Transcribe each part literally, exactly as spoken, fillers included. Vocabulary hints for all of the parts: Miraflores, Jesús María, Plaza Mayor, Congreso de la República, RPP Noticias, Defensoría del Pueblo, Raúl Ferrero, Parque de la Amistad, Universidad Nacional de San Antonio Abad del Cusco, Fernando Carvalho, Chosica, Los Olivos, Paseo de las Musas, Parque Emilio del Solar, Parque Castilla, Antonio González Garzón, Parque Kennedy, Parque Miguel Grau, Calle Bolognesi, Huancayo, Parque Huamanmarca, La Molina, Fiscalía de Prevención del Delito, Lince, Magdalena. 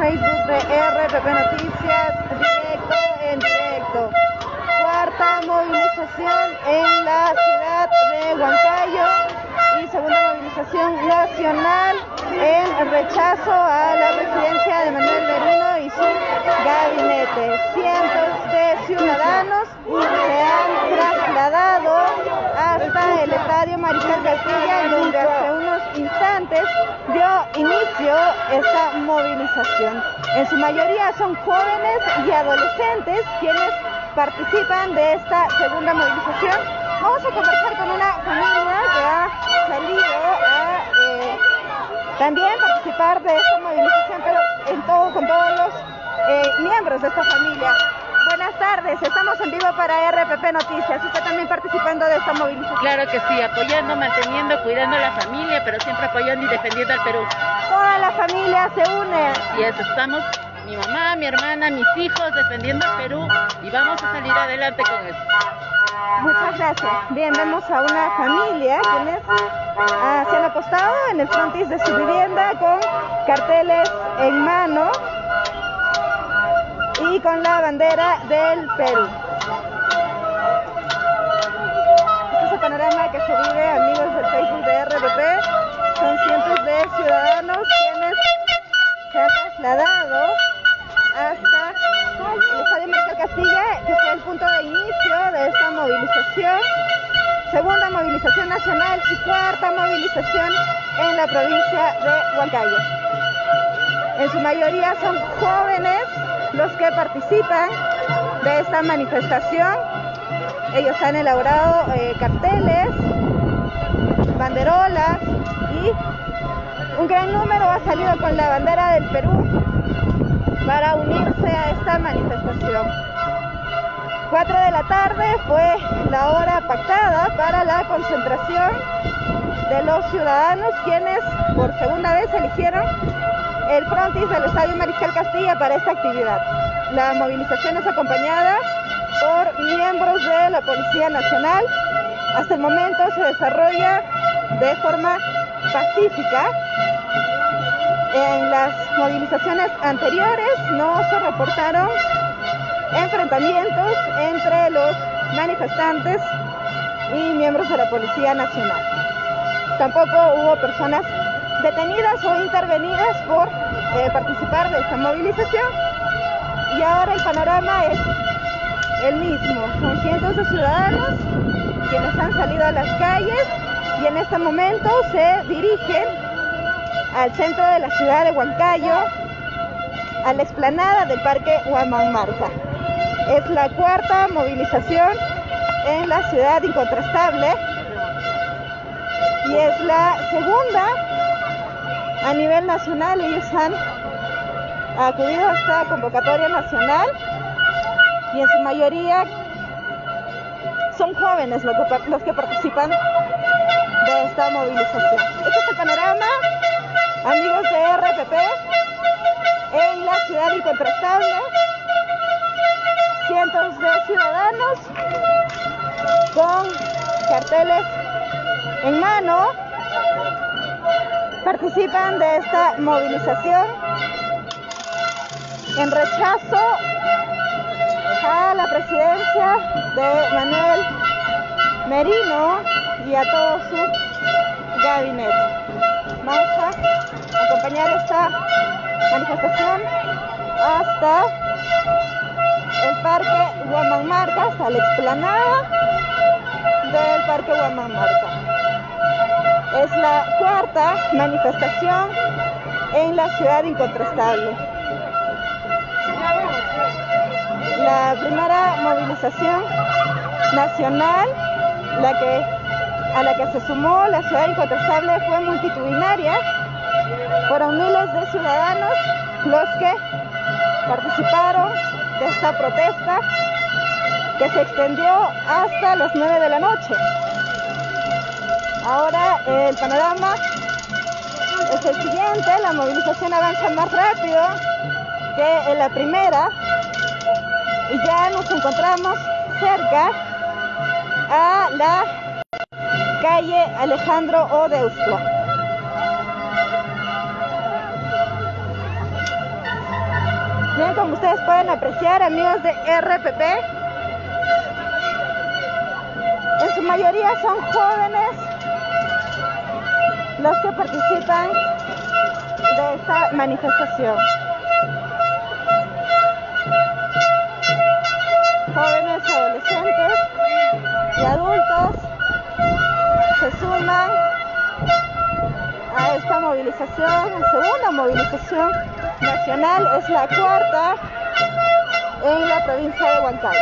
Facebook de R P P Noticias, directo en directo. Cuarta movilización en la ciudad de Huancayo y segunda movilización nacional en rechazo a la residencia de Manuel Merino y su gabinete. Cientos de ciudadanos se han trasladado hasta el estadio Mariscal Castilla, donde hace unos instantes dio inicio esta movilización. En su mayoría son jóvenes y adolescentes quienes participan de esta segunda movilización. Vamos a conversar con una familia que ha salido a eh, también participar de esta movilización, pero en todo, con todos los eh, miembros de esta familia. Buenas tardes, estamos en vivo para R P P Noticias. ¿Usted también participando de esta movilización? Claro que sí, apoyando, manteniendo, cuidando a la familia, pero siempre apoyando y defendiendo al Perú. Toda la familia se une. Así es, estamos mi mamá, mi hermana, mis hijos defendiendo al Perú y vamos a salir adelante con eso. Muchas gracias. Bien, vemos a una familia quienes ah, se han apostado en el frontis de su vivienda con carteles en mano y con la bandera del Perú. Este es el panorama que se vive, amigos del Facebook de R P P. Son cientos de ciudadanos quienes se han trasladado hasta el estadio Mariscal Castilla, que fue el punto de inicio de esta movilización. Segunda movilización nacional y cuarta movilización en la provincia de Huancayo. En su mayoría son jóvenes los que participan de esta manifestación. Ellos han elaborado eh, carteles, banderolas y un gran número ha salido con la bandera del Perú para unirse a esta manifestación. cuatro de la tarde fue la hora pactada para la concentración de los ciudadanos quienes por segunda vez eligieron el frontis del estadio Mariscal Castilla para esta actividad. La movilización es acompañada por miembros de la Policía Nacional. Hasta el momento se desarrolla de forma pacífica. En las movilizaciones anteriores no se reportaron enfrentamientos entre los manifestantes y miembros de la Policía Nacional. Tampoco hubo personas detenidas o intervenidas por eh, participar de esta movilización. Y ahora el panorama es el mismo. Son cientos de ciudadanos quienes han salido a las calles y en este momento se dirigen al centro de la ciudad de Huancayo, a la explanada del Parque Huamanmarca. Es la cuarta movilización en la ciudad incontrastable y es la segunda a nivel nacional. Ellos han acudido a esta convocatoria nacional y en su mayoría son jóvenes los que, los que participan de esta movilización. Este es el panorama, amigos de R P P, en la ciudad incontrastable. Cientos de ciudadanos con carteles en mano participan de esta movilización en rechazo a la presidencia de Manuel Merino y a todo su gabinete. Vamos a acompañar esta manifestación hasta el Parque Huamanmarca, hasta la explanada del Parque Huamanmarca. Es la cuarta manifestación en la ciudad incontrastable. La primera movilización nacional, la que, a la que se sumó la ciudad incontrastable, fue multitudinaria. Fueron miles de ciudadanos los que participaron de esta protesta que se extendió hasta las nueve de la noche. Ahora el panorama es el siguiente. La movilización avanza más rápido que en la primera y ya nos encontramos cerca a la calle Alejandro Odeusto. también, como ustedes pueden apreciar, amigos de R P P, en su mayoría son jóvenes los que participan de esta manifestación. Jóvenes, adolescentes y adultos se suman a esta movilización, segunda movilización nacional, es la cuarta en la provincia de Huancayo.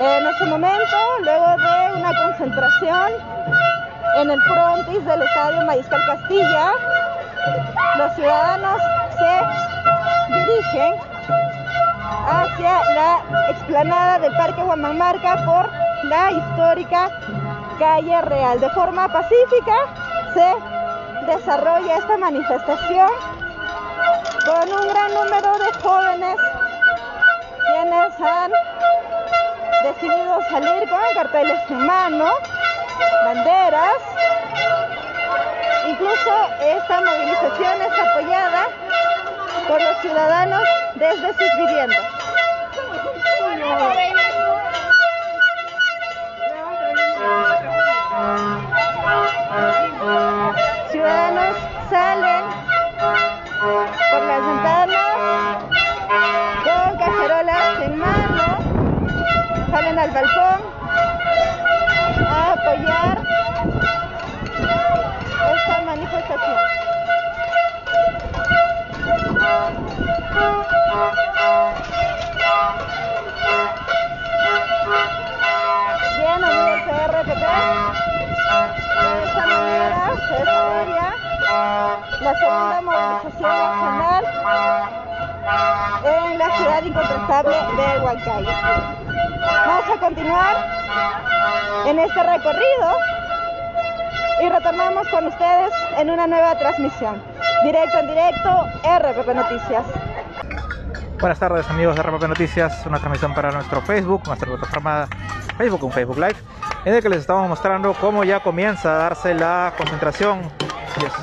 En este momento, luego de una concentración en el frontis del estadio Mariscal Castilla, los ciudadanos se dirigen hacia la explanada del Parque Huamanmarca por la histórica Calle Real. De forma pacífica se desarrolla esta manifestación con un gran número de jóvenes quienes han decidido salir con carteles en mano, banderas. Incluso esta movilización es apoyada por los ciudadanos desde sus viviendas. Ciudadanos salen por las ventanas con cacerolas en mano, salen al balcón a apoyar esta manifestación. Bien, amigos de R P P, de esta manera se desarrolla la segunda movilización nacional en la ciudad incontestable de Huancayo. Vamos a continuar en este recorrido y retornamos con ustedes en una nueva transmisión. Directo en directo, R P P Noticias. Buenas tardes, amigos de R P P Noticias. Una transmisión para nuestro Facebook, nuestra plataforma Facebook, un Facebook Live, en el que les estamos mostrando cómo ya comienza a darse la concentración,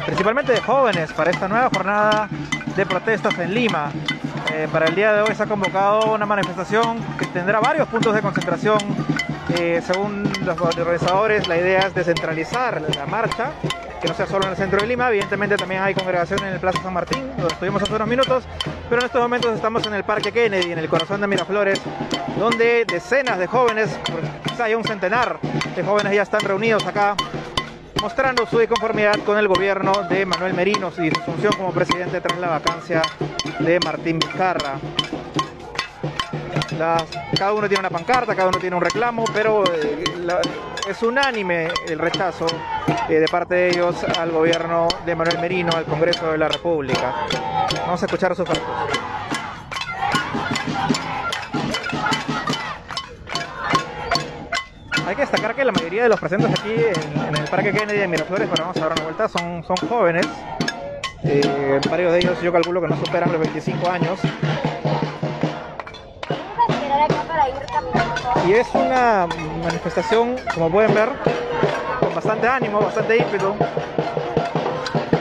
principalmente de jóvenes, para esta nueva jornada de protestas en Lima. Eh, para el día de hoy se ha convocado una manifestación que tendrá varios puntos de concentración. Eh, según los organizadores, la idea es descentralizar la marcha, que no sea solo en el centro de Lima. Evidentemente también hay congregación en el Plaza San Martín, donde estuvimos hace unos minutos, pero en estos momentos estamos en el Parque Kennedy, en el corazón de Miraflores, donde decenas de jóvenes, quizá ya un centenar de jóvenes, ya están reunidos acá, mostrando su inconformidad con el gobierno de Manuel Merino y su función como presidente tras la vacancia de Martín Vizcarra. Las, cada uno tiene una pancarta, cada uno tiene un reclamo, pero eh, la, es unánime el rechazo eh, de parte de ellos al gobierno de Manuel Merino, al Congreso de la República. Vamos a escuchar sus actos. Hay que destacar que la mayoría de los presentes aquí en, en el Parque Kennedy de Miraflores, pero vamos a dar una vuelta, son, son jóvenes. Eh, varios de ellos yo calculo que no superan los veinticinco años. Y es una manifestación, como pueden ver, con bastante ánimo, bastante ímpetu,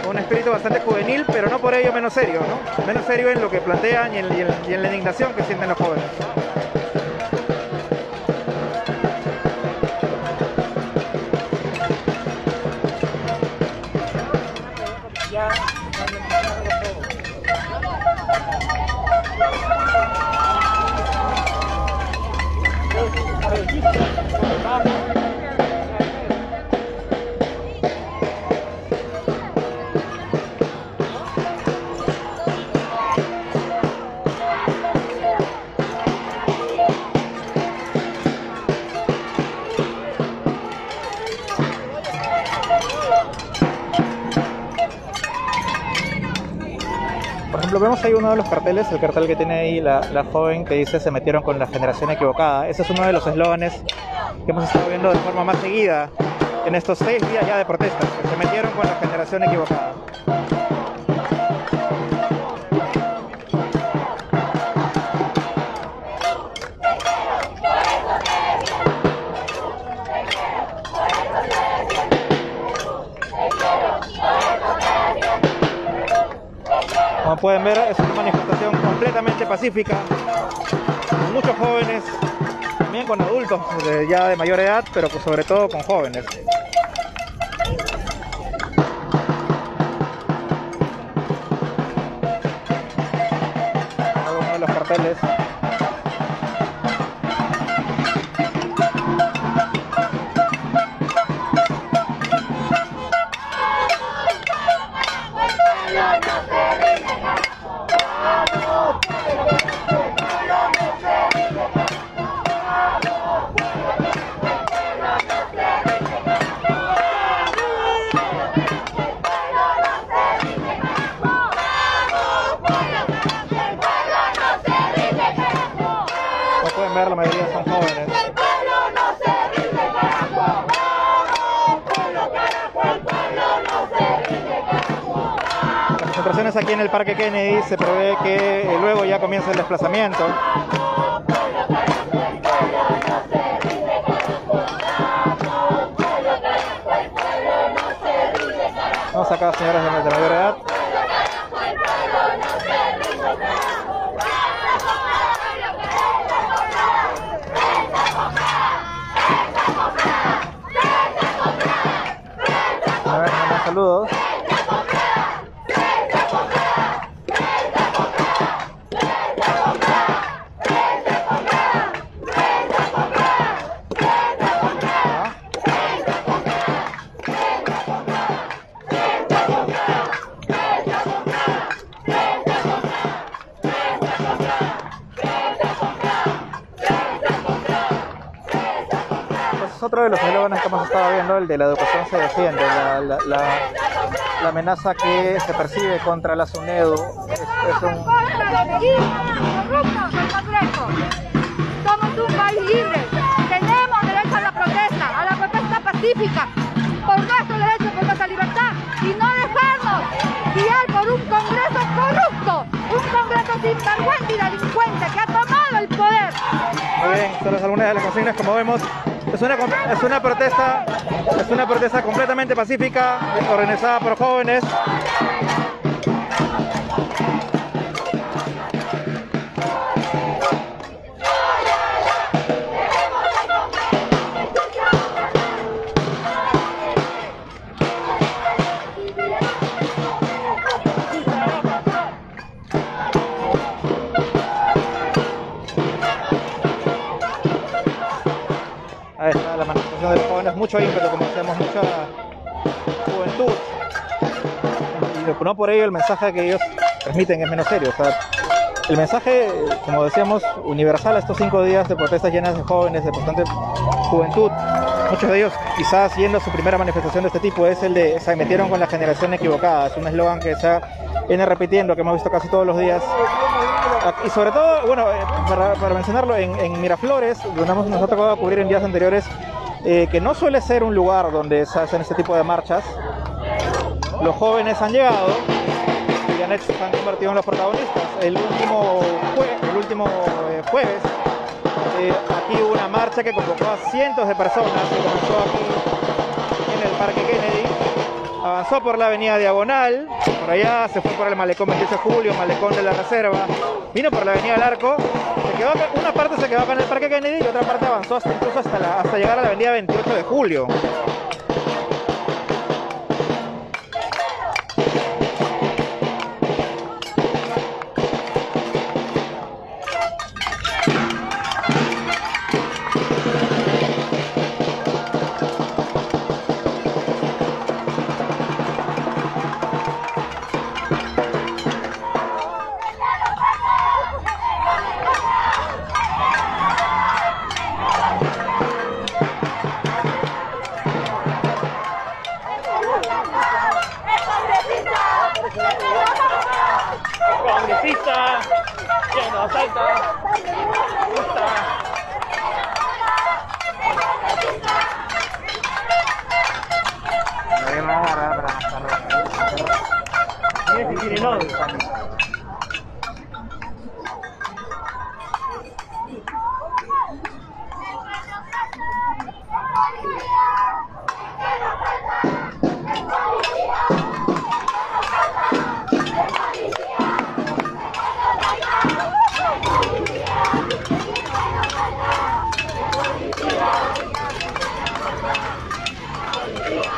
con un espíritu bastante juvenil, pero no por ello menos serio, ¿no? Menos serio en lo que plantean y en, y en, y en la indignación que sienten los jóvenes. Vemos ahí uno de los carteles, el cartel que tiene ahí la, la joven que dice: se metieron con la generación equivocada. Ese es uno de los eslóganes que hemos estado viendo de forma más seguida en estos seis días ya de protestas, que se metieron con la generación equivocada. pueden ver, es una manifestación completamente pacífica, con muchos jóvenes, también con adultos de, ya de mayor edad, pero pues sobre todo con jóvenes. Cada uno de los carteles. Aquí en el Parque Kennedy se prevé que luego ya comience el desplazamiento. Vamos acá, señores de mayor edad. A ver, más saludos. Otro de los eslóganes que hemos estado viendo, el de la educación se defiende, la, la, la, la amenaza que se percibe contra la SUNEDU es, es un... Somos un país libre, tenemos derecho a la protesta, a la protesta pacífica, por nuestro derecho, por nuestra libertad, y no dejarnos guiar por un Congreso corrupto, un Congreso sinvergüenza y delincuente que ha tomado el poder. Muy bien, son algunas de las consignas, como vemos. Es una, es una protesta, es una protesta completamente pacífica, organizada por jóvenes. Mucho ímpetu, como decíamos, mucha juventud, y no por ello el mensaje que ellos transmiten es menos serio. O sea, el mensaje, como decíamos, universal a estos cinco días de protestas llenas de jóvenes, de bastante juventud, muchos de ellos quizás yendo a su primera manifestación de este tipo, es el de se metieron con la generación equivocada. Es un eslogan que se viene repitiendo, que hemos visto casi todos los días. Y sobre todo, bueno, para, para mencionarlo, en, en Miraflores, donde nos ha tocado cubrir en días anteriores, Eh, que no suele ser un lugar donde se hacen este tipo de marchas, los jóvenes han llegado y han hecho, se han convertido en los protagonistas. El último, jue, el último eh, jueves eh, aquí hubo una marcha que convocó a cientos de personas, que comenzó aquí en el Parque Kennedy, avanzó por la avenida Diagonal, por allá se fue por el malecón veintiocho de julio, malecón de la Reserva, vino por la avenida del Arco. Una parte se quedó acá en el Parque Kennedy y otra parte avanzó hasta, incluso hasta, la, hasta llegar a la avenida veintiocho de julio.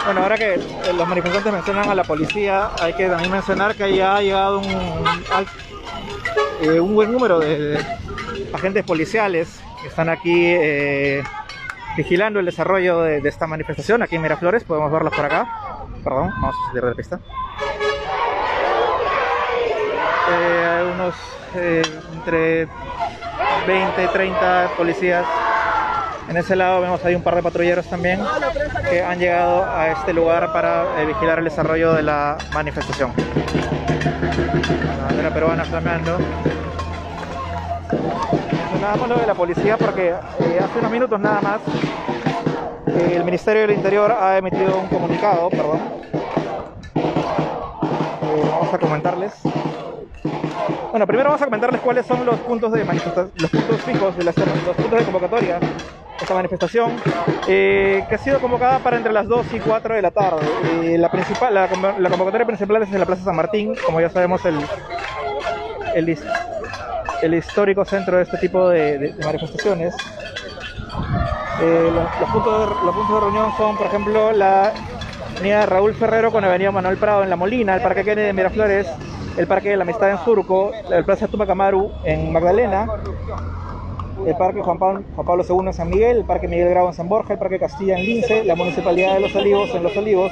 Bueno, ahora que los manifestantes mencionan a la policía, hay que también mencionar que ya ha llegado un, un, eh, un buen número de, de agentes policiales que están aquí eh, vigilando el desarrollo de, de esta manifestación aquí en Miraflores. Podemos verlos por acá. Perdón, vamos a salir de la pista. Eh, unos eh, entre veinte, treinta policías. En ese lado vemos ahí un par de patrulleros también que han llegado a este lugar para eh, vigilar el desarrollo de la manifestación. La bandera peruana flameando. Mencionábamos lo de la policía porque eh, hace unos minutos nada más eh, el Ministerio del Interior ha emitido un comunicado, perdón. Eh, vamos a comentarles. Bueno, primero vamos a comentarles cuáles son los puntos de manifestación, los puntos fijos de las, los puntos de convocatoria. Esta manifestación eh, que ha sido convocada para entre las dos y cuatro de la tarde. Eh, la, principal, la, la convocatoria principal es en la Plaza San Martín, como ya sabemos, el, el, el histórico centro de este tipo de, de, de manifestaciones. Eh, los, los, puntos de, los puntos de reunión son, por ejemplo, la avenida Raúl Ferrero con avenida Manuel Prado en La Molina, el Parque Kennedy en Miraflores, el Parque de la Amistad en Surco, el Plaza Tupac Amaru en Magdalena, el Parque Juan Pablo segundo en San Miguel, el Parque Miguel Grau en San Borja, el Parque Castilla en Lince, la Municipalidad de Los Olivos en Los Olivos,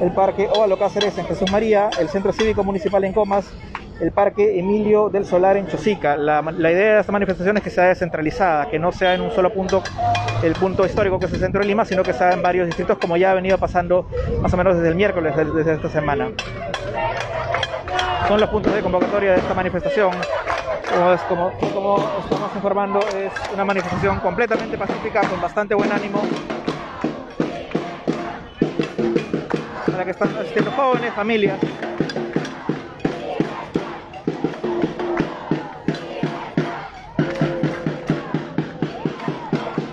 el Parque Óvalo Cáceres en Jesús María, el Centro Cívico Municipal en Comas, el Parque Emilio del Solar en Chosica. La, la idea de esta manifestación es que sea descentralizada, que no sea en un solo punto, el punto histórico que es el centro de Lima, sino que sea en varios distritos, como ya ha venido pasando más o menos desde el miércoles, desde, desde esta semana. Son los puntos de convocatoria de esta manifestación. Como, como estamos informando, es una manifestación completamente pacífica, con bastante buen ánimo, a la que están asistiendo jóvenes, familias.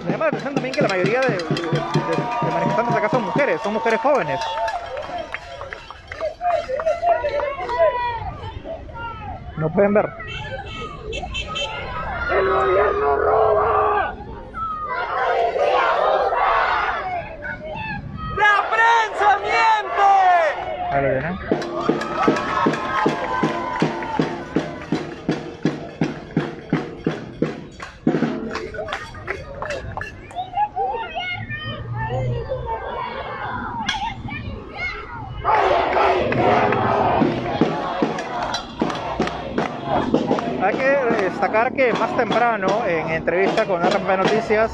Me llama la atención también que la mayoría de, de, de, de manifestantes acá son mujeres, son mujeres jóvenes. No pueden ver. ¡El gobierno roba! ¡La policía abusa! ¡La prensa miente! A ver, ¿no? Hay que destacar que más temprano, en entrevista con R P P Noticias,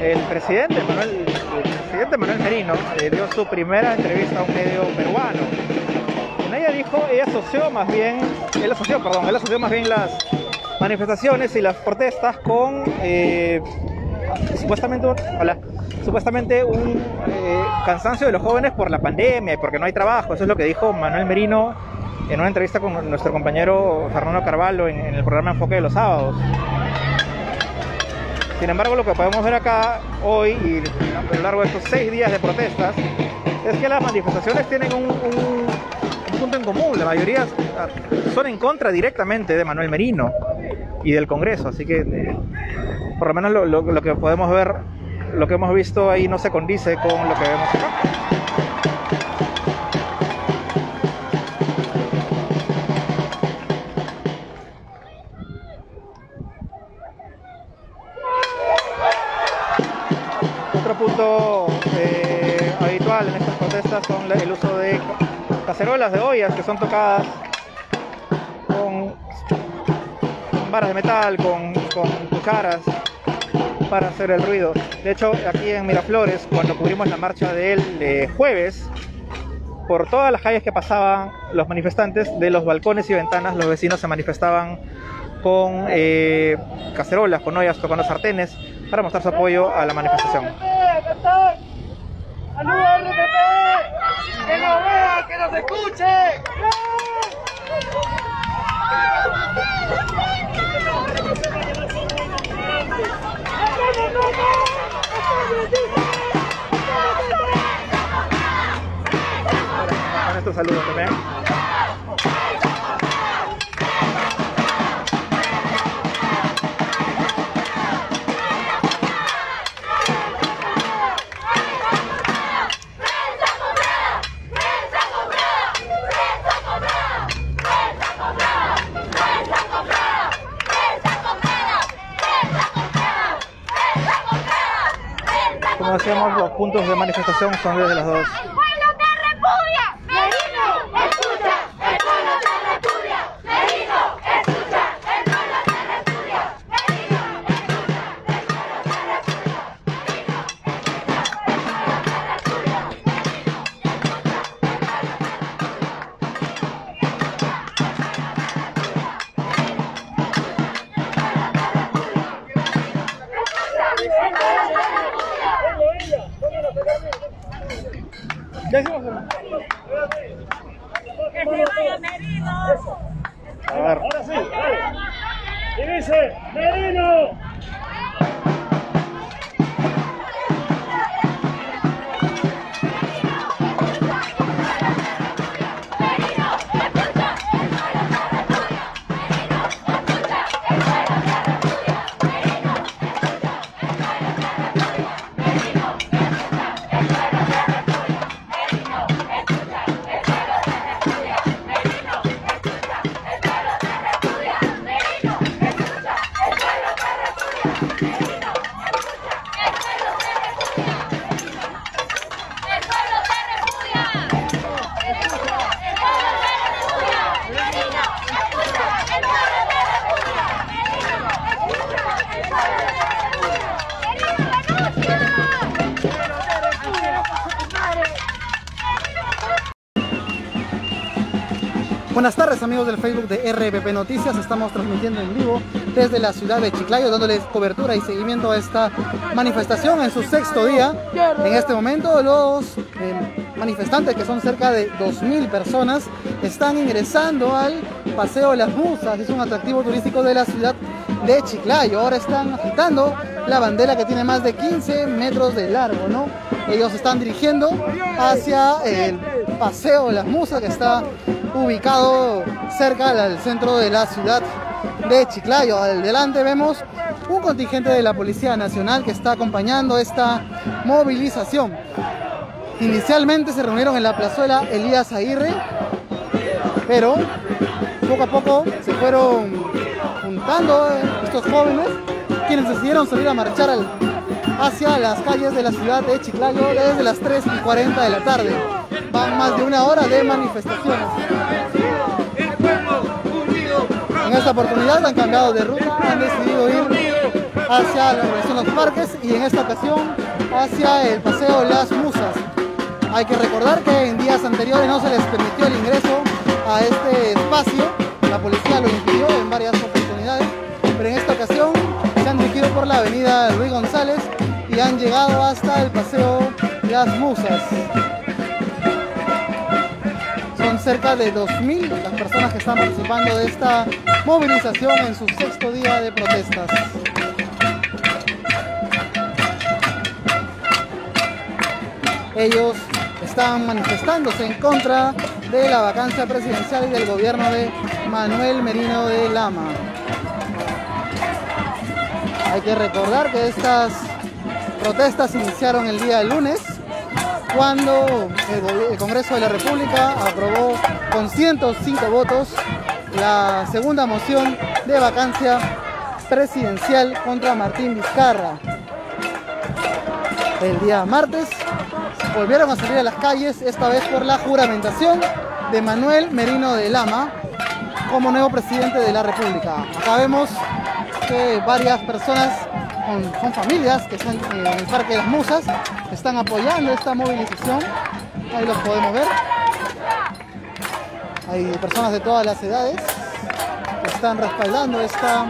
el presidente Manuel, el presidente Manuel Merino eh, dio su primera entrevista a un medio peruano. En ella dijo, ella asoció más bien, él asoció, perdón, él asoció más bien las manifestaciones y las protestas con eh, supuestamente, hola, supuestamente un eh, cansancio de los jóvenes por la pandemia y porque no hay trabajo. Eso es lo que dijo Manuel Merino en una entrevista con nuestro compañero Fernando Carvalho en, en el programa Enfoque de los Sábados. Sin embargo, lo que podemos ver acá hoy y a lo largo de estos seis días de protestas es que las manifestaciones tienen un, un, un punto en común. La mayoría son en contra directamente de Manuel Merino y del Congreso, así que eh, por lo menos lo, lo, lo que podemos ver, lo que hemos visto ahí no se condice con lo que vemos acá. Punto eh, habitual en estas protestas son el uso de cacerolas, de ollas que son tocadas con varas de metal, con, con cucharas para hacer el ruido. De hecho, aquí en Miraflores, cuando cubrimos la marcha del eh, jueves, por todas las calles que pasaban los manifestantes, de los balcones y ventanas, los vecinos se manifestaban con eh, cacerolas, con ollas, tocando sartenes, para mostrar su apoyo a la manifestación. ¡Saluda R P P! ¡Que nos vea, que nos escuche! Con estos saludos también. Como decíamos, los puntos de manifestación son desde las dos. Buenas tardes amigos del Facebook de R P P Noticias, estamos transmitiendo en vivo desde la ciudad de Chiclayo, dándoles cobertura y seguimiento a esta manifestación en su sexto día. En este momento los eh, manifestantes, que son cerca de dos mil personas, están ingresando al Paseo de las Musas, es un atractivo turístico de la ciudad de Chiclayo. Ahora están agitando la bandera que tiene más de quince metros de largo, ¿no? Ellos están dirigiendo hacia el Paseo de las Musas, que está ubicado cerca al centro de la ciudad de Chiclayo. Adelante vemos un contingente de la Policía Nacional que está acompañando esta movilización. Inicialmente se reunieron en la Plazuela Elías Aguirre, pero poco a poco se fueron juntando estos jóvenes, quienes decidieron salir a marchar al, hacia las calles de la ciudad de Chiclayo desde las tres y cuarenta de la tarde. Van más de una hora de manifestaciones. En esta oportunidad han cambiado de ruta, han decidido ir hacia la organización Los Parques y en esta ocasión hacia el Paseo Las Musas. Hay que recordar que en días anteriores no se les permitió el ingreso a este espacio, la policía lo impidió en varias oportunidades, pero en esta ocasión se han dirigido por la avenida Luis González y han llegado hasta el Paseo Las Musas. Cerca de dos mil las personas que están participando de esta movilización en su sexto día de protestas. Ellos están manifestándose en contra de la vacancia presidencial y del gobierno de Manuel Merino de Lama. Hay que recordar que estas protestas iniciaron el día lunes, cuando el Congreso de la República aprobó con ciento cinco votos la segunda moción de vacancia presidencial contra Martín Vizcarra. El día martes volvieron a salir a las calles, esta vez por la juramentación de Manuel Merino de Lama como nuevo presidente de la República. Acá vemos que varias personas Con, con familias que están en el Parque de las Musas, están apoyando esta movilización. Ahí los podemos ver. Hay personas de todas las edades que están respaldando esta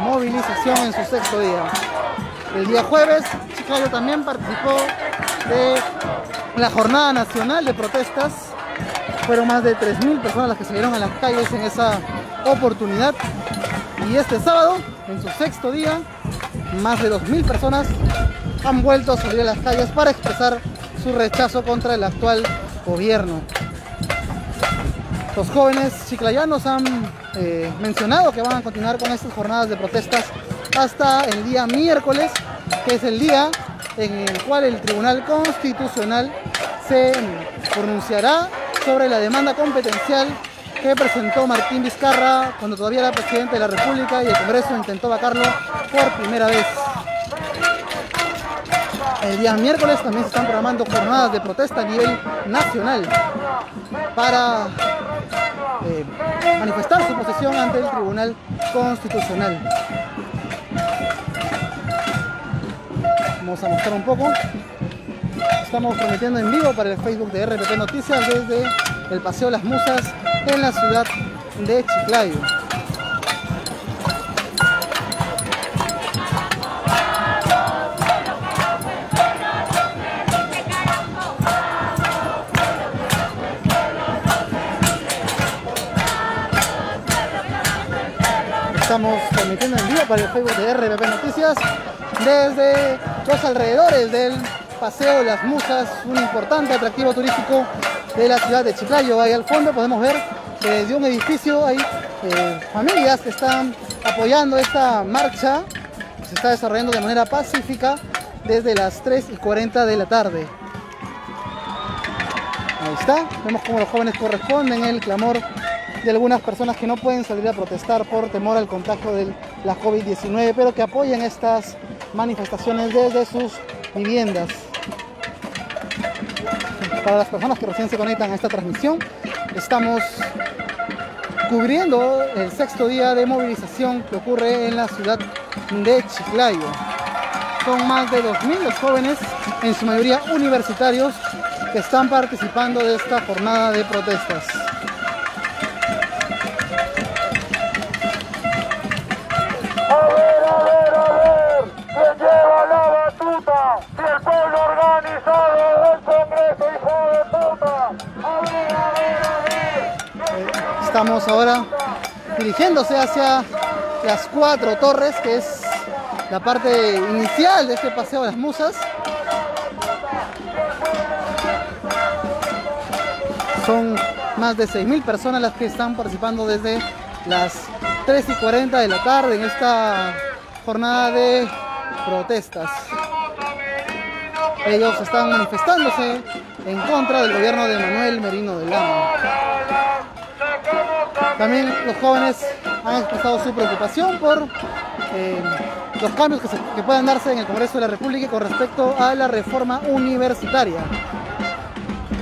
movilización en su sexto día. El día jueves, Chiclayo también participó de la Jornada Nacional de Protestas. Fueron más de tres mil personas las que salieron a las calles en esa oportunidad. Y este sábado, en su sexto día, más de dos mil personas han vuelto a salir a las calles para expresar su rechazo contra el actual gobierno. Los jóvenes chiclayanos han eh, mencionado que van a continuar con estas jornadas de protestas hasta el día miércoles, que es el día en el cual el Tribunal Constitucional se pronunciará sobre la demanda competencial que presentó Martín Vizcarra cuando todavía era presidente de la República y el Congreso intentó vacarlo por primera vez. El día miércoles también se están programando jornadas de protesta a nivel nacional para eh, manifestar su posición ante el Tribunal Constitucional. Vamos a mostrar un poco. Estamos transmitiendo en vivo para el Facebook de R P P Noticias desde el Paseo de las Musas en la ciudad de Chiclayo. Estamos transmitiendo en vivo para el Facebook de R P P Noticias desde los alrededores del Paseo de las Musas, un importante atractivo turístico de la ciudad de Chiclayo. Ahí al fondo podemos ver que desde un edificio hay eh, familias que están apoyando esta marcha que se está desarrollando de manera pacífica desde las tres y cuarenta de la tarde. Ahí está, vemos cómo los jóvenes corresponden el clamor de algunas personas que no pueden salir a protestar por temor al contagio de la COVID diecinueve, pero que apoyan estas manifestaciones desde sus viviendas. Para las personas que recién se conectan a esta transmisión, estamos cubriendo el sexto día de movilización que ocurre en la ciudad de Chiclayo. Son más de dos mil los jóvenes, en su mayoría universitarios, que están participando de esta jornada de protestas. Estamos ahora dirigiéndose hacia las cuatro torres, que es la parte inicial de este Paseo de las Musas. Son más de seis mil personas las que están participando desde las tres y cuarenta de la tarde en esta jornada de protestas. Ellos están manifestándose en contra del gobierno de Manuel Merino de Lama. También los jóvenes han expresado su preocupación por eh, los cambios que, se, que puedan darse en el Congreso de la República con respecto a la reforma universitaria.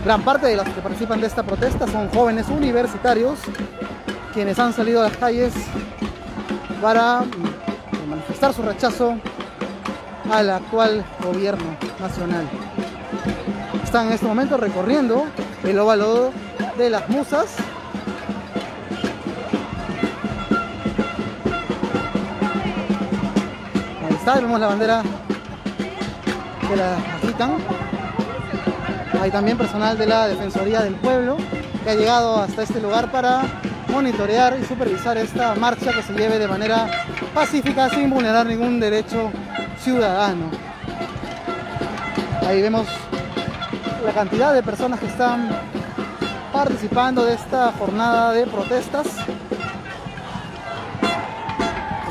Gran parte de los que participan de esta protesta son jóvenes universitarios, quienes han salido a las calles para manifestar su rechazo al actual gobierno nacional. Están en este momento recorriendo el óvalo de las Musas. Vemos la bandera que la agitan. Hay también personal de la Defensoría del Pueblo que ha llegado hasta este lugar para monitorear y supervisar esta marcha que se lleve de manera pacífica sin vulnerar ningún derecho ciudadano. Ahí vemos la cantidad de personas que están participando de esta jornada de protestas.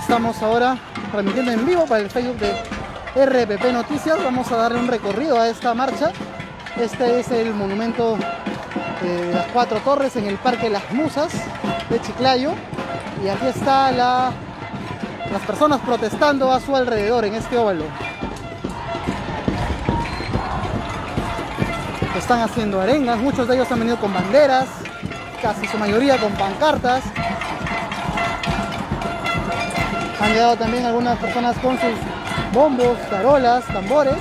Estamos ahora transmitiendo en vivo para el Facebook de R P P Noticias. Vamos a darle un recorrido a esta marcha. Este es el monumento de las cuatro torres en el Parque Las Musas de Chiclayo. Y aquí están la, las personas protestando a su alrededor en este óvalo. Están haciendo arengas, muchos de ellos han venido con banderas, casi su mayoría con pancartas. Han llegado también algunas personas con sus bombos, tarolas, tambores,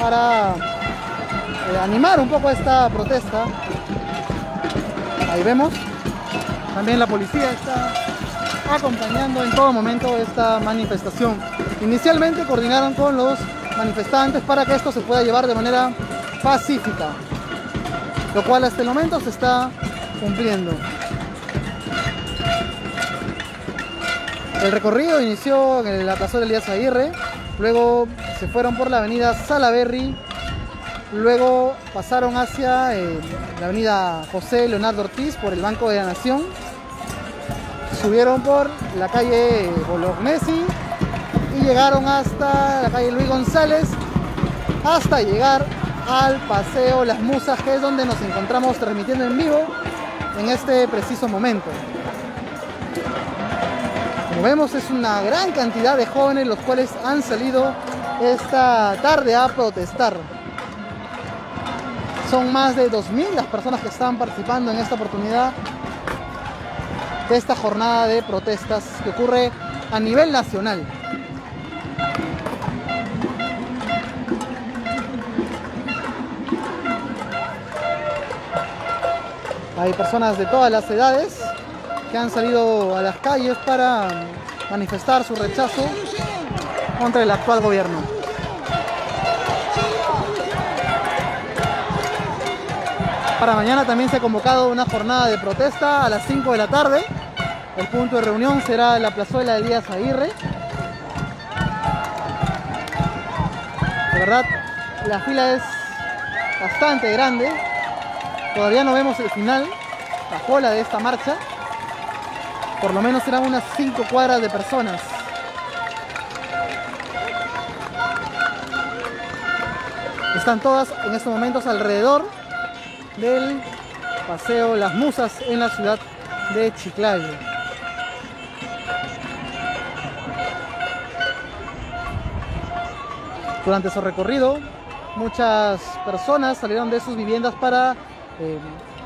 para eh, animar un poco esta protesta. Ahí vemos, también la policía está acompañando en todo momento esta manifestación. Inicialmente coordinaron con los manifestantes para que esto se pueda llevar de manera pacífica, lo cual hasta el momento se está cumpliendo. El recorrido inició en la Plazuela Elías Aguirre, luego se fueron por la avenida Salaverry, luego pasaron hacia eh, la avenida José Leonardo Ortiz por el Banco de la Nación, subieron por la calle Bolognesi y llegaron hasta la calle Luis González hasta llegar al Paseo Las Musas, que es donde nos encontramos transmitiendo en vivo en este preciso momento. Como vemos, es una gran cantidad de jóvenes los cuales han salido esta tarde a protestar. Son más de dos mil las personas que están participando en esta oportunidad de esta jornada de protestas que ocurre a nivel nacional. Hay personas de todas las edades que han salido a las calles para manifestar su rechazo contra el actual gobierno. Para mañana también se ha convocado una jornada de protesta a las cinco de la tarde. El punto de reunión será la Plazuela Elías Aguirre. De verdad, la fila es bastante grande. Todavía no vemos el final, la cola de esta marcha. Por lo menos serán unas cinco cuadras de personas. Están todas en estos momentos alrededor del Paseo Las Musas en la ciudad de Chiclayo. Durante su recorrido, muchas personas salieron de sus viviendas para eh,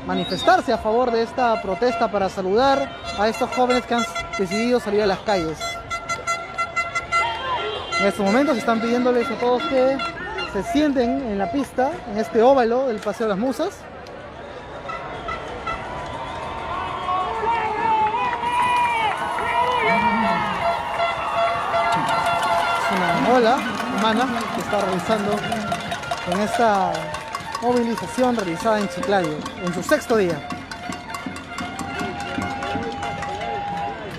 manifestarse a favor de esta protesta, para saludar a estos jóvenes que han decidido salir a las calles. En estos momentos están pidiéndoles a todos que se sienten en la pista, en este óvalo del Paseo de las Musas. Es una ola humana que está realizando en esta movilización realizada en Chiclayo, en su sexto día.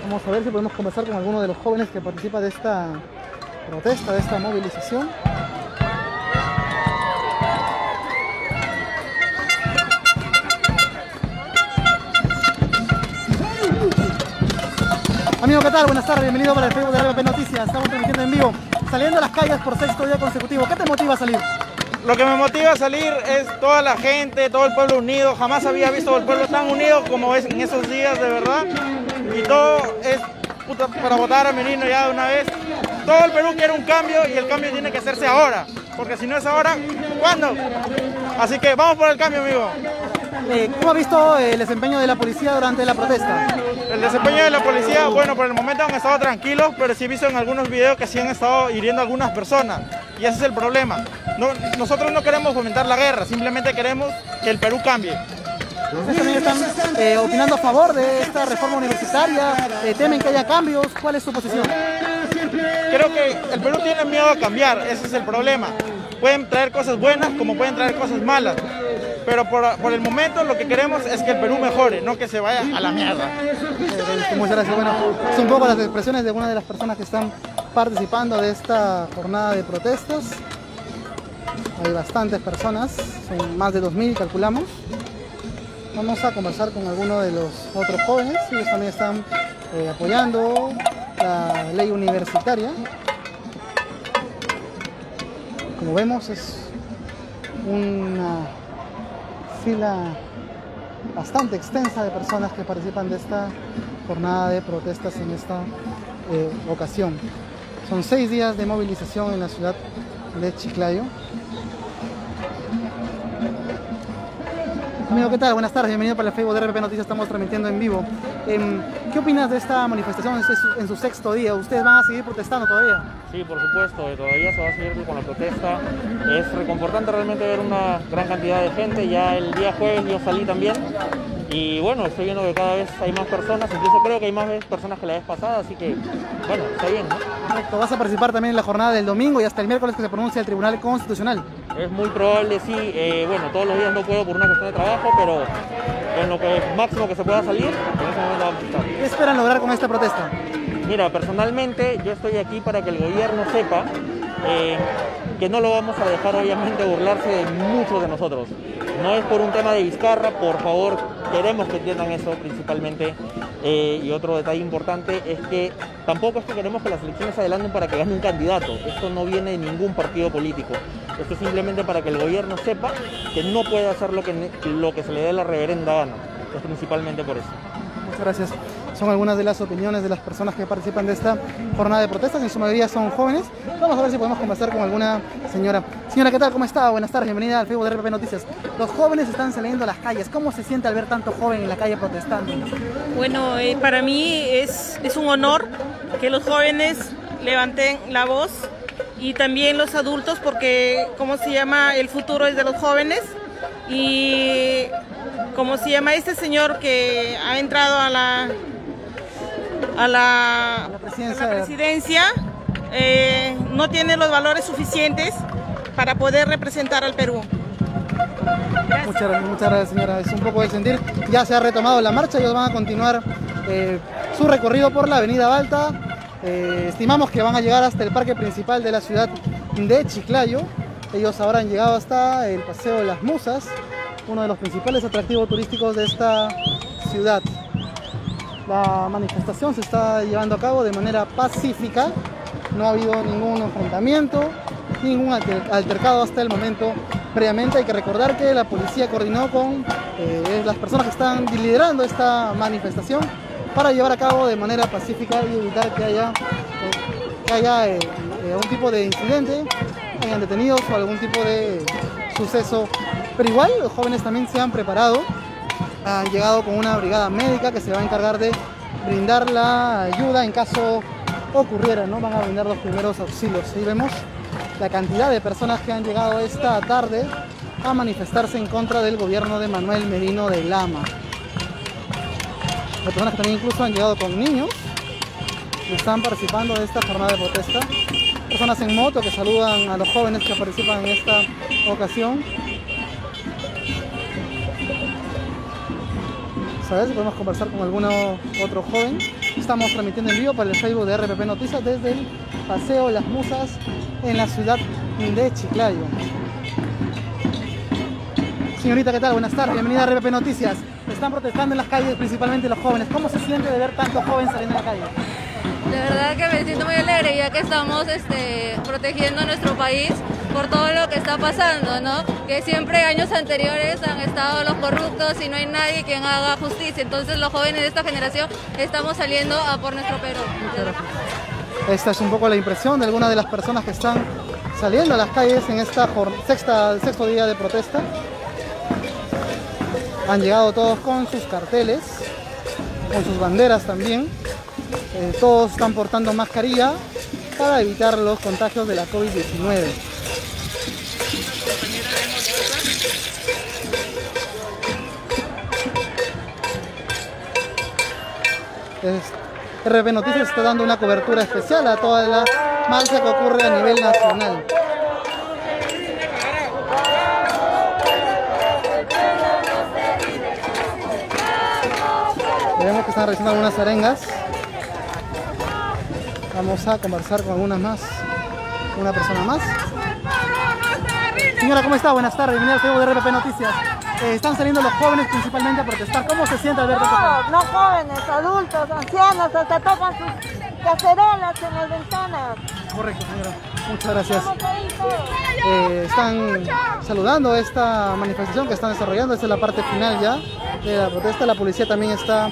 Vamos a ver si podemos conversar con alguno de los jóvenes que participa de esta protesta, de esta movilización. Amigo, ¿qué tal? Buenas tardes, bienvenido para el Facebook de R P P Noticias. Estamos transmitiendo en vivo, saliendo a las calles por sexto día consecutivo. ¿Qué te motiva a salir? Lo que me motiva a salir es toda la gente, todo el pueblo unido. Jamás había visto al pueblo tan unido como es en esos días, de verdad. Y todo es puta, para votar a Merino ya de una vez. Todo el Perú quiere un cambio y el cambio tiene que hacerse ahora. Porque si no es ahora, ¿cuándo? Así que vamos por el cambio, amigo. Eh, ¿Cómo ha visto el desempeño de la policía durante la protesta? El desempeño de la policía, bueno, por el momento han estado tranquilos, pero sí he visto en algunos videos que sí han estado hiriendo a algunas personas, y ese es el problema. No, nosotros no queremos fomentar la guerra, simplemente queremos que el Perú cambie. ¿Ustedes también están eh, opinando a favor de esta reforma universitaria? Eh, ¿Temen que haya cambios? ¿Cuál es su posición? Creo que el Perú tiene miedo a cambiar, ese es el problema. Pueden traer cosas buenas como pueden traer cosas malas. Pero por, por el momento lo que queremos es que el Perú mejore, no que se vaya a la mierda. Muchas gracias. Bueno, son un poco las expresiones de algunas de las personas que están participando de esta jornada de protestas. Hay bastantes personas, son más de dos mil calculamos. Vamos a conversar con algunos de los otros jóvenes, ellos también están eh, apoyando la ley universitaria. Como vemos, es una fila bastante extensa de personas que participan de esta jornada de protestas en esta eh, ocasión. Son seis días de movilización en la ciudad de Chiclayo. Amigo, ¿qué tal? Buenas tardes, bienvenido para el Facebook de R P P Noticias, estamos transmitiendo en vivo. Eh, ¿Qué opinas de esta manifestación en su, en su sexto día? ¿Ustedes van a seguir protestando todavía? Sí, por supuesto, eh, todavía se va a seguir con la protesta. Es reconfortante realmente ver una gran cantidad de gente. Ya el día jueves yo salí también y bueno, estoy viendo que cada vez hay más personas, incluso creo que hay más personas que la vez pasada, así que bueno, está bien, ¿no? Perfecto. Vas a participar también en la jornada del domingo y hasta el miércoles que se pronuncia el Tribunal Constitucional. Es muy probable, sí, eh, bueno, todos los días no puedo por una cuestión de trabajo, pero en lo que máximo que se pueda salir, en ese momento vamos a estar. ¿Qué esperan lograr con esta protesta? Mira, personalmente yo estoy aquí para que el gobierno sepa eh, que no lo vamos a dejar obviamente burlarse de muchos de nosotros. No es por un tema de Vizcarra, por favor, queremos que entiendan eso principalmente. Eh, y otro detalle importante es que tampoco es que queremos que las elecciones se adelanten para que gane un candidato. Esto no viene de ningún partido político. Esto es simplemente para que el gobierno sepa que no puede hacer lo que, lo que se le dé la reverenda gana. Es principalmente por eso. Muchas gracias. Son algunas de las opiniones de las personas que participan de esta jornada de protestas, en su mayoría son jóvenes. Vamos a ver si podemos conversar con alguna señora. Señora, ¿qué tal? ¿Cómo está? Buenas tardes, bienvenida al Facebook de R P P Noticias. Los jóvenes están saliendo a las calles. ¿Cómo se siente al ver tanto joven en la calle protestando? Bueno, eh, para mí es, es un honor que los jóvenes levanten la voz y también los adultos, porque, ¿cómo se llama? El futuro es de los jóvenes. Y como se llama este señor que ha entrado a la a la, a la presidencia, a la presidencia eh, no tiene los valores suficientes para poder representar al Perú. Gracias. Muchas, muchas gracias, señora. Es un poco de sentir. Ya se ha retomado la marcha, ellos van a continuar eh, su recorrido por la avenida Balta. Eh, estimamos que van a llegar hasta el parque principal de la ciudad de Chiclayo. Ellos ahora han llegado hasta el Paseo de las Musas, uno de los principales atractivos turísticos de esta ciudad. La manifestación se está llevando a cabo de manera pacífica, no ha habido ningún enfrentamiento, ningún altercado hasta el momento. Previamente hay que recordar que la policía coordinó con eh, las personas que están liderando esta manifestación para llevar a cabo de manera pacífica y evitar que haya, eh, que haya eh, algún tipo de incidente, hayan detenidos o algún tipo de suceso. Pero igual los jóvenes también se han preparado, han llegado con una brigada médica que se va a encargar de brindar la ayuda en caso ocurriera, ¿no? Van a brindar los primeros auxilios. Ahí vemos la cantidad de personas que han llegado esta tarde a manifestarse en contra del gobierno de Manuel Merino de Lama. Las personas que también incluso han llegado con niños y están participando de esta jornada de protesta. Personas en moto que saludan a los jóvenes que participan en esta ocasión. A ver si podemos conversar con algún otro joven. Estamos transmitiendo en vivo para el Facebook de R P P Noticias desde el Paseo Las Musas en la ciudad de Chiclayo. Señorita, ¿qué tal? Buenas tardes, bienvenida a R P P Noticias. Están protestando en las calles, principalmente los jóvenes. ¿Cómo se siente de ver tantos jóvenes saliendo a la calle? La verdad que me siento muy alegre, ya que estamos este, protegiendo nuestro país por todo lo que está pasando, ¿no? Que siempre años anteriores han estado los corruptos y no hay nadie quien haga justicia. Entonces los jóvenes de esta generación estamos saliendo a por nuestro Perú. Esta es un poco la impresión de algunas de las personas que están saliendo a las calles en esta sexta, sexto día de protesta. Han llegado todos con sus carteles, con sus banderas también. Eh, todos están portando mascarilla para evitar los contagios de la COVID diecinueve. R P P Noticias está dando una cobertura especial a toda la marcha que ocurre a nivel nacional. Vemos que están realizando algunas arengas. Vamos a conversar con algunas más, una persona más. Señora, ¿cómo está? Buenas tardes, bienvenida al Facebook de R P P Noticias. Eh, están saliendo los jóvenes principalmente a protestar. ¿Cómo se siente al ver? No, no jóvenes, adultos, ancianos, hasta tocan sus cacerolas en las ventanas. Correcto, señora. Muchas gracias. Eh, están saludando esta manifestación que están desarrollando. Esta es la parte final ya de la protesta. La policía también está,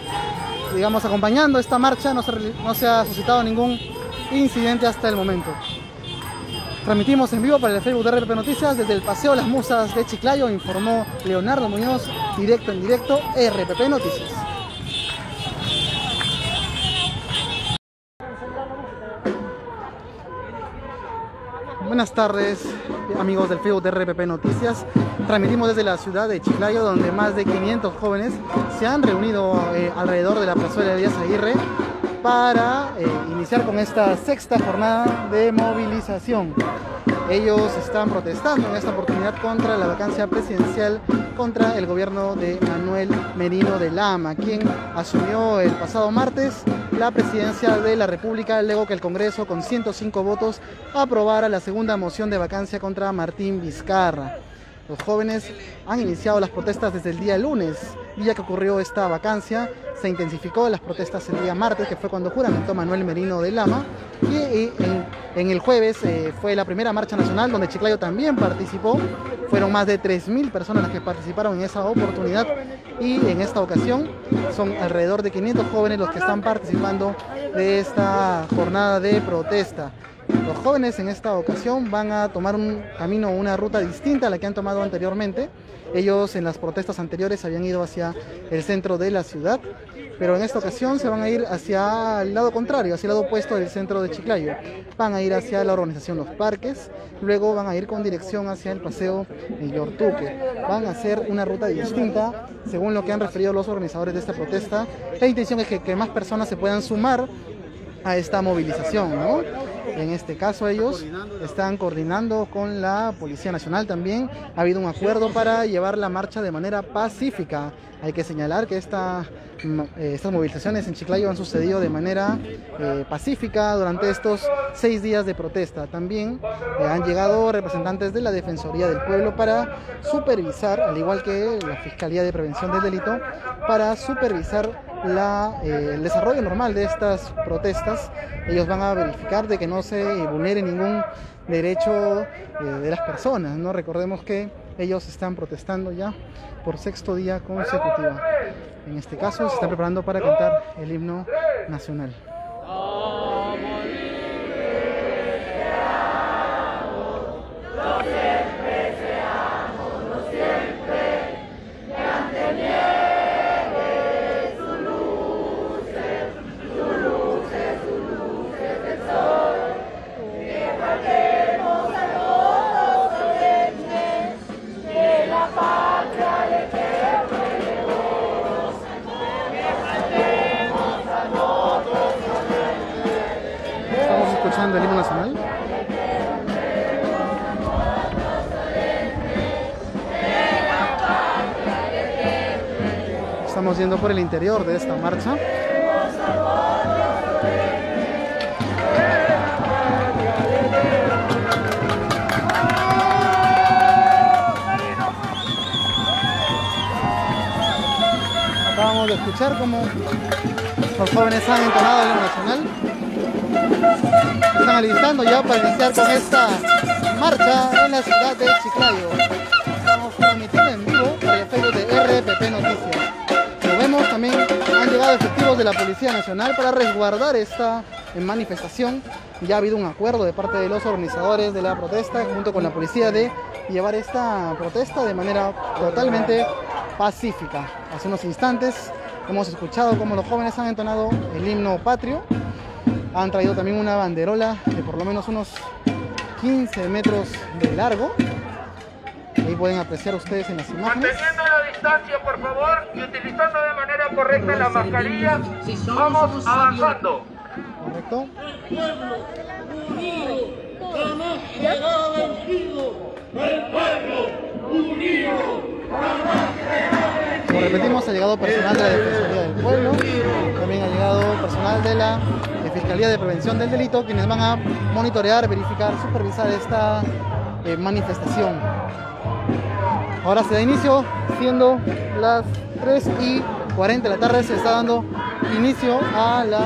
digamos, acompañando esta marcha. No se, no se ha suscitado ningún incidente hasta el momento. Transmitimos en vivo para el Facebook de R P P Noticias desde el Paseo Las Musas de Chiclayo, informó Leonardo Muñoz, directo en directo, R P P Noticias. Buenas tardes, amigos del Facebook de R P P Noticias. Transmitimos desde la ciudad de Chiclayo, donde más de quinientos jóvenes se han reunido eh, alrededor de la Plazuela Elías Aguirre para eh, iniciar con esta sexta jornada de movilización. Ellos están protestando en esta oportunidad contra la vacancia presidencial, contra el gobierno de Manuel Merino de Lama, quien asumió el pasado martes la presidencia de la República, luego que el Congreso, con ciento cinco votos, aprobara la segunda moción de vacancia contra Martín Vizcarra. Los jóvenes han iniciado las protestas desde el día lunes, y ya que ocurrió esta vacancia, se intensificó las protestas el día martes, que fue cuando juramentó Manuel Merino de Lama, y, y en, en el jueves eh, fue la primera marcha nacional donde Chiclayo también participó. Fueron más de tres mil personas las que participaron en esa oportunidad, y en esta ocasión Son alrededor de quinientos jóvenes los que están participando de esta jornada de protesta. Los jóvenes en esta ocasión van a tomar un camino, una ruta distinta a la que han tomado anteriormente. Ellos en las protestas anteriores habían ido hacia el centro de la ciudad, pero en esta ocasión se van a ir hacia el lado contrario, hacia el lado opuesto del centro de Chiclayo. Van a ir hacia la urbanización Los Parques, luego van a ir con dirección hacia el Paseo de Yortuque. Van a hacer una ruta distinta, según lo que han referido los organizadores de esta protesta. La intención es que, que más personas se puedan sumar a esta movilización, ¿no? En este caso ellos están coordinando con la Policía Nacional también. Ha habido un acuerdo para llevar la marcha de manera pacífica. Hay que señalar que esta, eh, estas movilizaciones en Chiclayo han sucedido de manera eh, pacífica durante estos seis días de protesta. También eh, han llegado representantes de la Defensoría del Pueblo para supervisar, al igual que la Fiscalía de Prevención del Delito, para supervisar La, eh, el desarrollo normal de estas protestas. Ellos van a verificar de que no se vulnere ningún derecho eh, de las personas, ¿no? Recordemos que ellos están protestando ya por sexto día consecutivo. En este caso se están preparando para cantar el himno nacional. Escuchando el himno nacional. Estamos yendo por el interior de esta marcha. Acabamos de escuchar cómo los jóvenes han entonado el himno nacional. Están alistando ya para iniciar con esta marcha en la ciudad de Chiclayo. Estamos transmitiendo en vivo por el efecto de R P P Noticias. Como vemos, también han llegado efectivos de la Policía Nacional para resguardar esta manifestación. Ya ha habido un acuerdo de parte de los organizadores de la protesta junto con la policía de llevar esta protesta de manera totalmente pacífica. Hace unos instantes hemos escuchado cómo los jóvenes han entonado el himno patrio. Han traído también una banderola de por lo menos unos quince metros de largo. Ahí pueden apreciar ustedes en las imágenes. Manteniendo la distancia, por favor, y utilizando de manera correcta la mascarilla, vamos avanzando. Correcto. El pueblo unido jamás será vencido. El pueblo unido jamás será vencido. Como repetimos, ha llegado personal de la Defensoría del Pueblo. También ha llegado personal de la Fiscalía de Prevención del Delito, quienes van a monitorear, verificar, supervisar esta eh, manifestación. Ahora se da inicio, siendo las tres y cuarenta de la tarde, se está dando inicio a la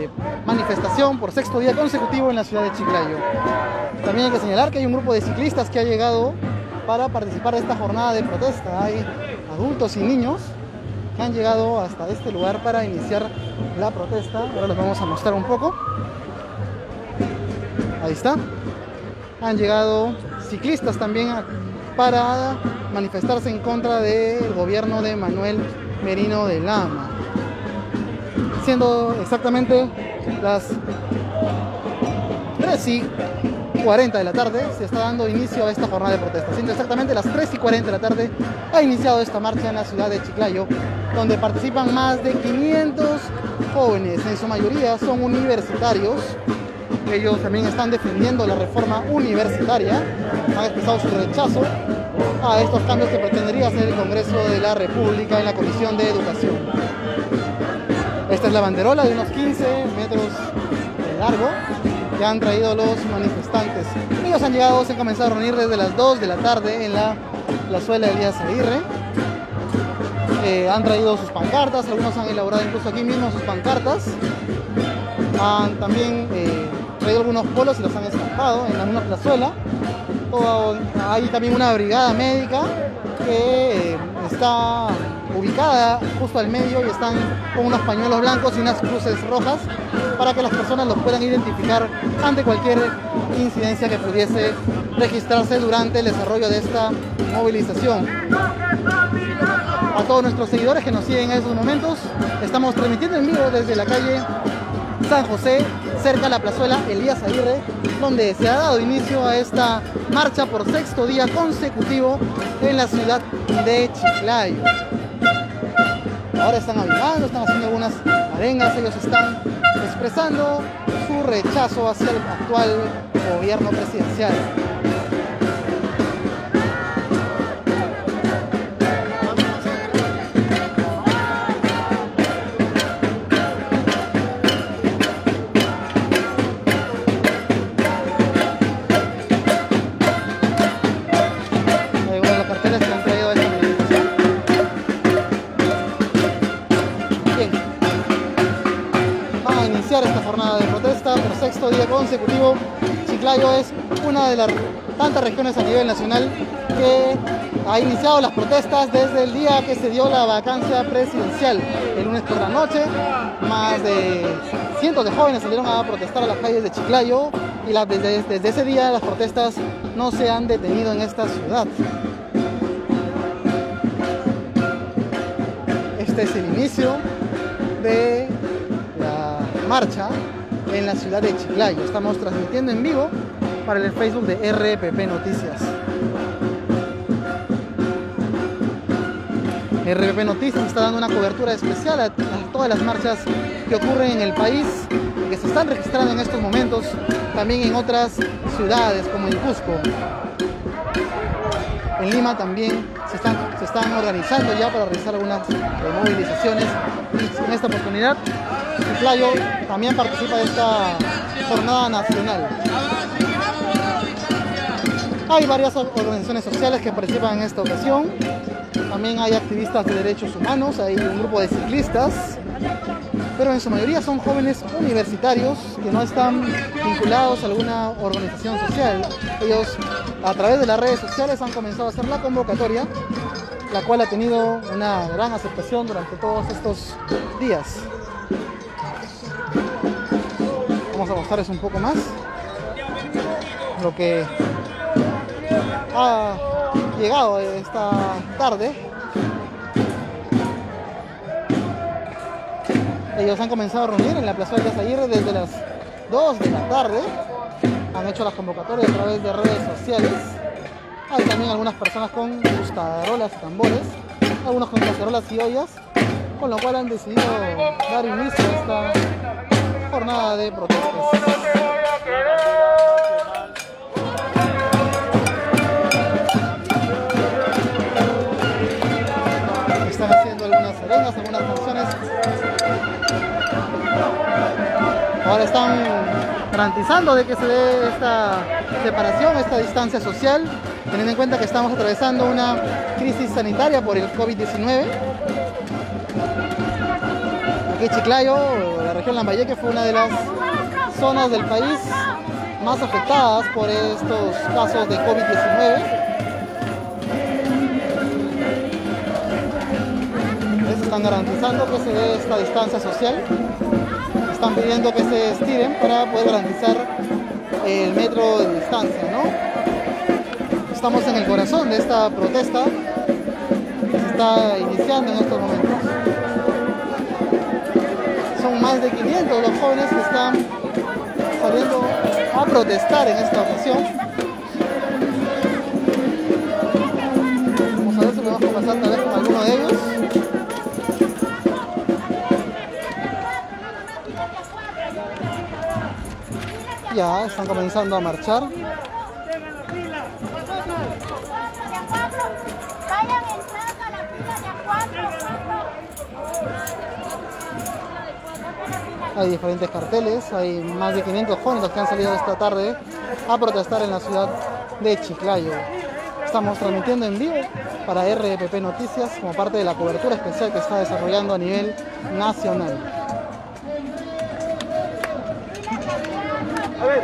eh, manifestación por sexto día consecutivo en la ciudad de Chiclayo. También hay que señalar que hay un grupo de ciclistas que ha llegado para participar de esta jornada de protesta. Hay adultos y niños que han llegado hasta este lugar para iniciar la protesta. Ahora les vamos a mostrar un poco. Ahí está. Han llegado ciclistas también para manifestarse en contra del gobierno de Manuel Merino de Lama. Siendo exactamente las tres y cuarenta de la tarde, se está dando inicio a esta jornada de protesta. Siendo exactamente las tres y cuarenta de la tarde, ha iniciado esta marcha en la ciudad de Chiclayo, donde participan más de quinientos jóvenes. En su mayoría son universitarios. Ellos también están defendiendo la reforma universitaria. Han expresado su rechazo a estos cambios que pretendería hacer el Congreso de la República en la Comisión de Educación. Esta es la banderola de unos quince metros de largo que han traído los manifestantes. Ellos han llegado, se han comenzado a reunir desde las dos de la tarde en la Plazuela Elías Aguirre. Eh, han traído sus pancartas, algunos han elaborado incluso aquí mismo sus pancartas. Han también eh, traído algunos polos y los han estampado en la misma plazuela. O, hay también una brigada médica que eh, está ubicada justo al medio y están con unos pañuelos blancos y unas cruces rojas para que las personas los puedan identificar ante cualquier incidencia que pudiese registrarse durante el desarrollo de esta movilización. A todos nuestros seguidores que nos siguen en estos momentos, estamos transmitiendo en vivo desde la calle San José, cerca a la Plazuela Elías Aguirre, donde se ha dado inicio a esta marcha por sexto día consecutivo en la ciudad de Chiclayo. Ahora están avivando, están haciendo algunas arengas, ellos están expresando su rechazo hacia el actual gobierno presidencial. Sexto día consecutivo, Chiclayo es una de las tantas regiones a nivel nacional que ha iniciado las protestas desde el día que se dio la vacancia presidencial. El lunes por la noche, más de cientos de jóvenes salieron a protestar a las calles de Chiclayo y la, desde, desde ese día las protestas no se han detenido en esta ciudad. Este es el inicio de la marcha en la ciudad de Chiclayo. Estamos transmitiendo en vivo para el Facebook de R P P Noticias. R P P Noticias está dando una cobertura especial a, a todas las marchas que ocurren en el país, que se están registrando en estos momentos, también en otras ciudades como en Cusco. En Lima también se están, se están organizando ya para realizar algunas eh, movilizaciones. Y en esta oportunidad Chiclayo también participa de esta jornada nacional. Hay varias organizaciones sociales que participan en esta ocasión. También hay activistas de derechos humanos, hay un grupo de ciclistas, pero en su mayoría son jóvenes universitarios que no están vinculados a alguna organización social. Ellos, a través de las redes sociales, han comenzado a hacer la convocatoria, la cual ha tenido una gran aceptación durante todos estos días. Vamos a mostrarles un poco más lo que ha llegado esta tarde. Ellos han comenzado a reunir en la Plaza de las Aguirre desde las dos de la tarde. Han hecho las convocatorias a través de redes sociales. Hay también algunas personas con sus cacerolas y tambores, algunos con cacerolas y ollas, con lo cual han decidido dar inicio a esta jornada de protestas. Están haciendo algunas arengas, algunas canciones. Ahora están garantizando de que se dé esta separación, esta distancia social, teniendo en cuenta que estamos atravesando una crisis sanitaria por el COVID diecinueve. Aquí Chiclayo, la región Lambayeque, fue una de las zonas del país más afectadas por estos casos de COVID diecinueve. Ellos están garantizando que se dé esta distancia social. Están pidiendo que se estiren para poder garantizar el metro de distancia, ¿no? Estamos en el corazón de esta protesta que se está iniciando en estos momentos. Son más de quinientos los jóvenes que están saliendo a protestar en esta ocasión. Vamos a ver si podemos conversar tal vez con alguno de ellos. Ya están comenzando a marchar. Hay diferentes carteles, hay más de quinientos jóvenes que han salido esta tarde a protestar en la ciudad de Chiclayo. Estamos transmitiendo en vivo para R P P Noticias como parte de la cobertura especial que está desarrollando a nivel nacional. A ver.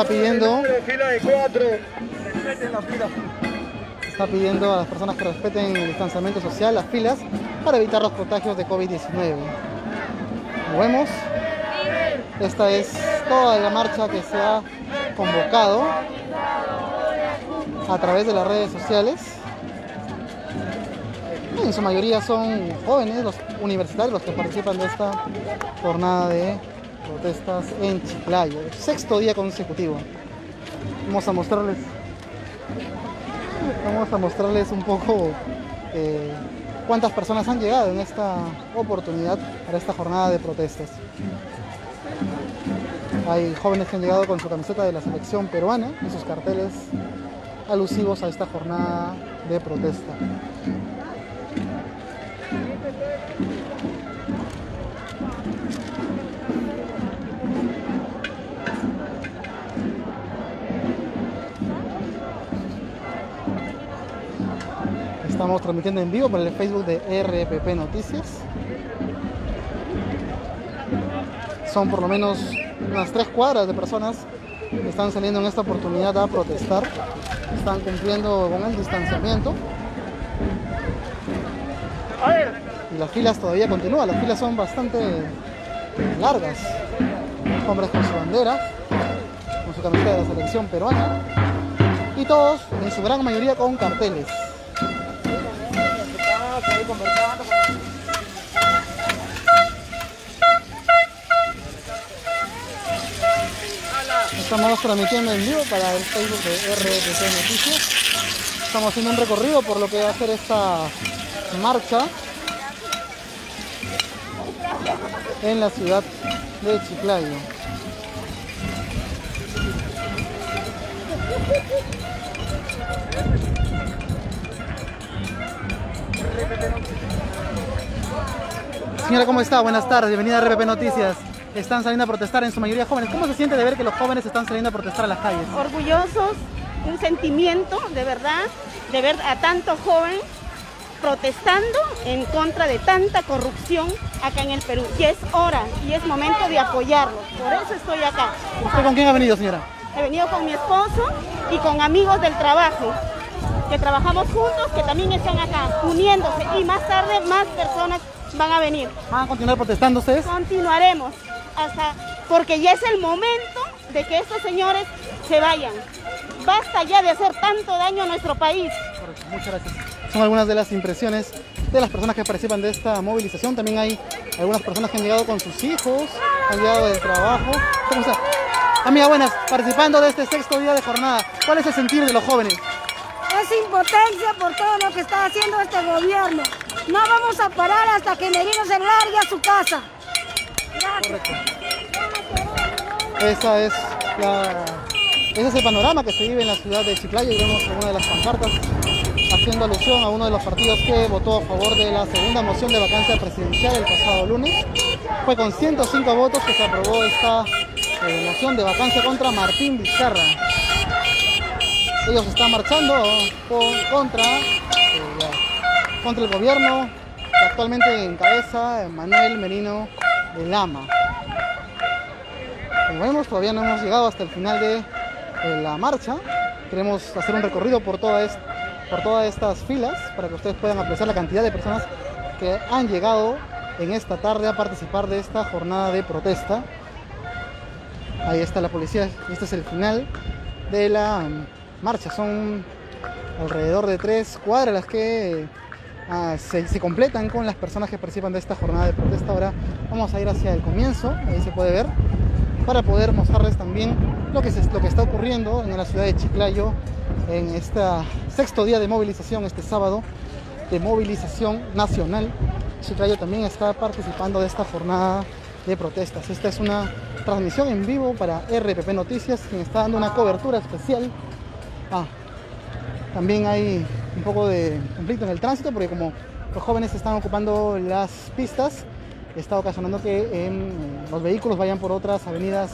está pidiendo está pidiendo a las personas que respeten el distanciamiento social, las filas, para evitar los contagios de COVID diecinueve. Como vemos, esta es toda la marcha que se ha convocado a través de las redes sociales. En su mayoría son jóvenes, los universitarios, los que participan de esta jornada de protestas en Chiclayo, el sexto día consecutivo. Vamos a mostrarles, vamos a mostrarles un poco eh, cuántas personas han llegado en esta oportunidad para esta jornada de protestas. Hay jóvenes que han llegado con su camiseta de la selección peruana y sus carteles alusivos a esta jornada de protesta. Estamos transmitiendo en vivo por el Facebook de R P P Noticias. Son por lo menos unas tres cuadras de personas que están saliendo en esta oportunidad a protestar. Están cumpliendo con el distanciamiento. Y las filas todavía continúan, las filas son bastante largas. Hombres con su bandera, con su camiseta de la selección peruana. Y todos, en su gran mayoría, con carteles. Estamos transmitiendo en vivo para el Facebook de R P P Noticias. Estamos haciendo un recorrido por lo que va a ser esta marcha en la ciudad de Chiclayo. Señora, ¿cómo está? Buenas tardes, bienvenida a R P P Noticias. Están saliendo a protestar, en su mayoría jóvenes. ¿Cómo se siente de ver que los jóvenes están saliendo a protestar a las calles? Orgullosos, un sentimiento de verdad, de ver a tanto joven protestando en contra de tanta corrupción acá en el Perú. Y es hora, y es momento de apoyarlos. Por eso estoy acá. ¿Usted con quién ha venido, señora? He venido con mi esposo y con amigos del trabajo, que trabajamos juntos, que también están acá, uniéndose. Y más tarde, más personas van a venir. ¿Van a continuar protestando ustedes? Continuaremos. Hasta porque ya es el momento de que estos señores se vayan. Basta ya de hacer tanto daño a nuestro país. Correcto, muchas gracias. Son algunas de las impresiones de las personas que participan de esta movilización. También hay algunas personas que han llegado con sus hijos, han llegado del trabajo. ¿Cómo está? Amiga, buenas. Participando de este sexto día de jornada, ¿cuál es el sentir de los jóvenes? Es impotencia por todo lo que está haciendo este gobierno. No vamos a parar hasta que Merino se largue a su casa. Correcto. Esa es la, ese es el panorama que se vive en la ciudad de Chiclayo. Y vemos una de las pancartas haciendo alusión a uno de los partidos que votó a favor de la segunda moción de vacancia presidencial el pasado lunes. Fue con ciento cinco votos que se aprobó esta eh, moción de vacancia contra Martín Vizcarra. Ellos están marchando con, contra, eh, contra el gobierno que actualmente encabeza Manuel Merino del Ama. Como vemos, todavía no hemos llegado hasta el final de eh, la marcha. Queremos hacer un recorrido por, toda est por todas estas filas para que ustedes puedan apreciar la cantidad de personas que han llegado en esta tarde a participar de esta jornada de protesta. Ahí está la policía. Este es el final de la marcha. Son alrededor de tres cuadras las que Ah, se, se completan con las personas que participan de esta jornada de protesta. Ahora vamos a ir hacia el comienzo, ahí se puede ver, para poder mostrarles también lo que, se, lo que está ocurriendo en la ciudad de Chiclayo en este sexto día de movilización, este sábado de movilización nacional. Chiclayo también está participando de esta jornada de protestas. Esta es una transmisión en vivo para R P P Noticias, quien está dando una cobertura especial. Ah, también hay un poco de conflicto en el tránsito, porque como los jóvenes están ocupando las pistas, está ocasionando que eh, los vehículos vayan por otras avenidas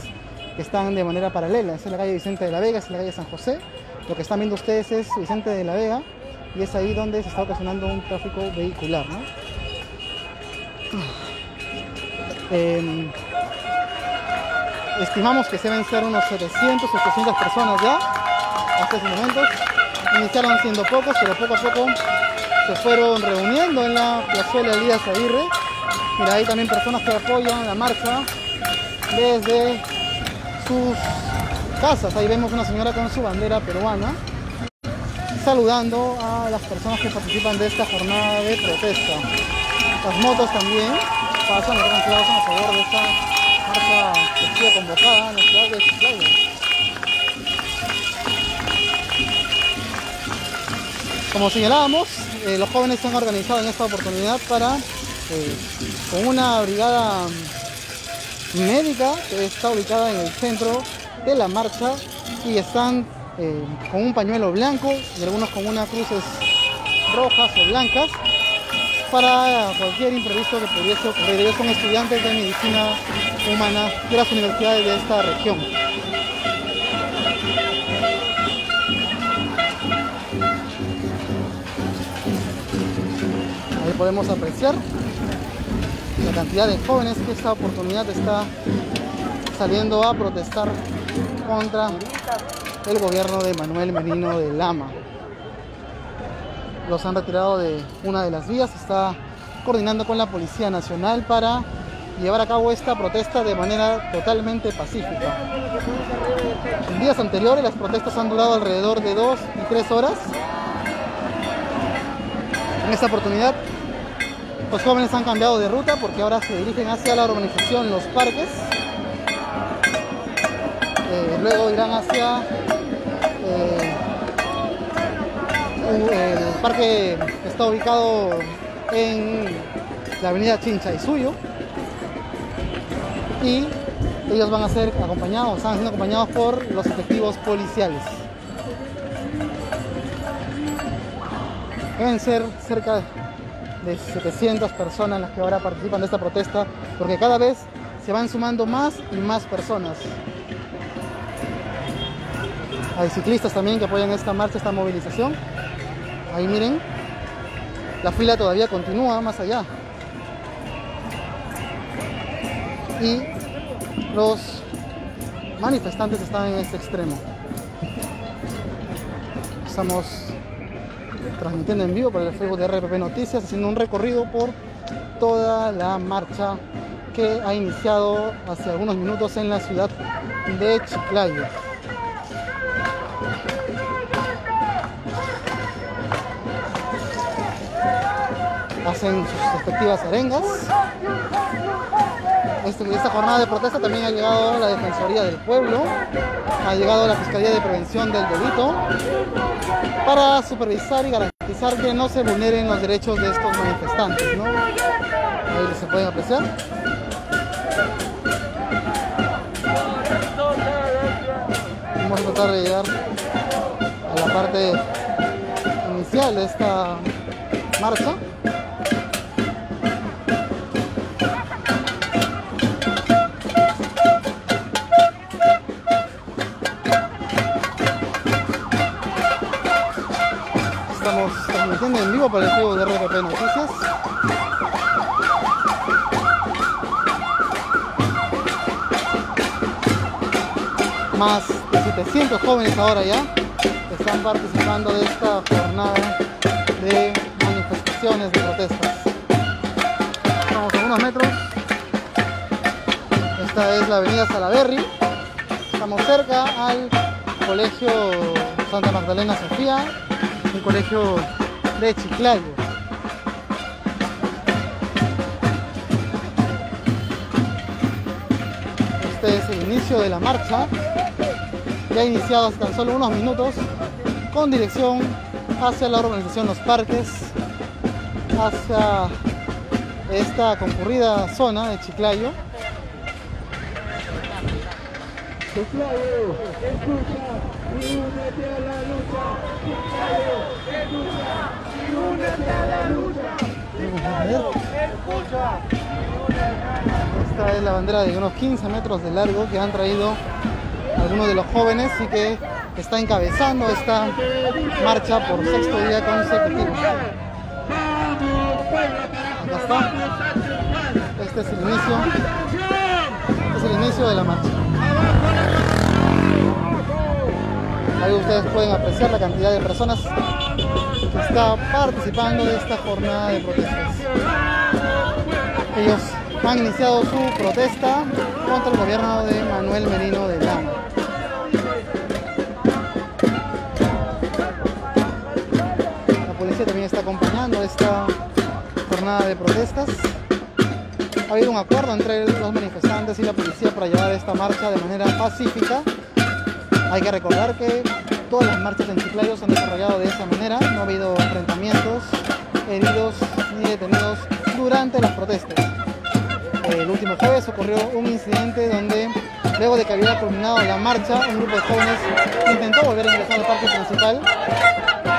que están de manera paralela. Esa es la calle Vicente de la Vega, esa es la calle San José. Lo que están viendo ustedes es Vicente de la Vega, y es ahí donde se está ocasionando un tráfico vehicular, ¿no? eh, Estimamos que se deben ser unos setecientas, ochocientas personas ya, hasta estos momentos. Iniciaron siendo pocos, pero poco a poco se fueron reuniendo en la Plazuela Elías Aguirre. Mira, hay también personas que apoyan la marcha desde sus casas. Ahí vemos una señora con su bandera peruana, saludando a las personas que participan de esta jornada de protesta. Las motos también pasan, están ancladas a favor de esta marcha que fue convocada en la ciudad de Chiclayo. Como señalábamos, eh, los jóvenes se han organizado en esta oportunidad para, eh, con una brigada médica que está ubicada en el centro de la marcha, y están eh, con un pañuelo blanco y algunos con unas cruces rojas o blancas para cualquier imprevisto que pudiese ocurrir. Ellos son estudiantes de medicina humana de las universidades de esta región. Podemos apreciar la cantidad de jóvenes que esta oportunidad está saliendo a protestar contra el gobierno de Manuel Merino de Lama. Los han retirado de una de las vías, está coordinando con la Policía Nacional para llevar a cabo esta protesta de manera totalmente pacífica. En días anteriores las protestas han durado alrededor de dos y tres horas. En esta oportunidad los jóvenes han cambiado de ruta porque ahora se dirigen hacia la urbanización Los Parques. Eh, luego irán hacia eh, el parque que está ubicado en la avenida Chinchaysuyo. Y ellos van a ser acompañados, están siendo acompañados por los efectivos policiales. Deben ser cerca de setecientas personas las que ahora participan de esta protesta, porque cada vez se van sumando más y más personas. Hay ciclistas también que apoyan esta marcha, esta movilización. Ahí miren, la fila todavía continúa más allá. Y los manifestantes están en este extremo. Estamos transmitiendo en vivo por el Facebook de R P P Noticias, haciendo un recorrido por toda la marcha que ha iniciado hace algunos minutos en la ciudad de Chiclayo. Hacen sus respectivas arengas. Este, esta jornada de protesta también ha llegado la Defensoría del Pueblo, ha llegado la Fiscalía de Prevención del Delito para supervisar y garantizar que no se vulneren los derechos de estos manifestantes, ¿no? Ahí se pueden apreciar. Vamos a tratar de llegar a la parte inicial de esta marcha. En vivo para el juego de R P P Noticias. Más de setecientos jóvenes ahora ya están participando de esta jornada de manifestaciones, de protestas. Estamos a unos metros. Esta es la avenida Salaverry. Estamos cerca al colegio Santa Magdalena Sofía, un colegio de Chiclayo. Este es el inicio de la marcha, ya ha iniciado hace tan solo unos minutos, con dirección hacia la urbanización Los Parques, hacia esta concurrida zona de Chiclayo. Chiclayo, escucha, únete a la lucha. Chiclayo, escucha. Esta es la bandera de unos quince metros de largo que han traído algunos de los jóvenes y que está encabezando esta marcha por sexto día consecutivo. Acá está. Este es el inicio. Este es el inicio inicio de la marcha. Ahí ustedes pueden apreciar la cantidad de personas que está participando de esta jornada de protestas. Ellos han iniciado su protesta contra el gobierno de Manuel Merino de Lama. La policía también está acompañando esta jornada de protestas. Ha habido un acuerdo entre los manifestantes y la policía para llevar esta marcha de manera pacífica. Hay que recordar que todas las marchas en Chiclayo se han desarrollado de esa manera. No ha habido enfrentamientos, heridos ni detenidos durante las protestas. El último jueves ocurrió un incidente donde, luego de que había culminado la marcha, un grupo de jóvenes intentó volver a ingresar al parque principal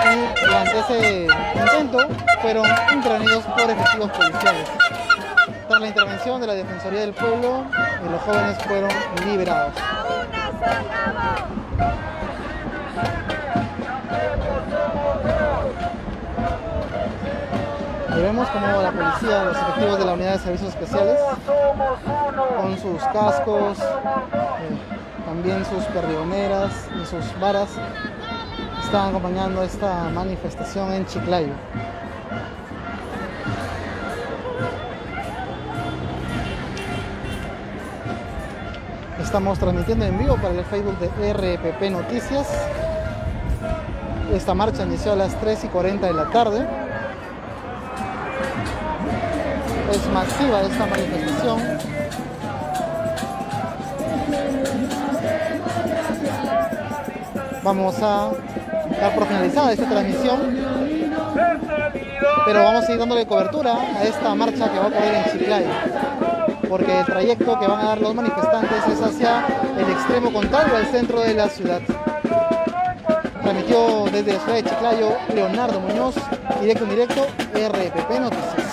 y durante ese intento fueron intervenidos por efectivos policiales. Tras la intervención de la Defensoría del Pueblo, los jóvenes fueron liberados. Y vemos como la policía, los efectivos de la unidad de servicios especiales, con sus cascos, eh, también sus perdigoneras y sus varas, están acompañando esta manifestación en Chiclayo. Estamos transmitiendo en vivo para el Facebook de R P P Noticias. Esta marcha inició a las tres y cuarenta de la tarde. Es masiva esta manifestación. Vamos a dar por finalizada esta transmisión, pero vamos a ir dándole cobertura a esta marcha que va a ocurrir en Chiclayo, porque el trayecto que van a dar los manifestantes es hacia el extremo contrario al centro de la ciudad. Transmitió desde la ciudad de Chiclayo Leonardo Muñoz, directo en directo, R P P Noticias.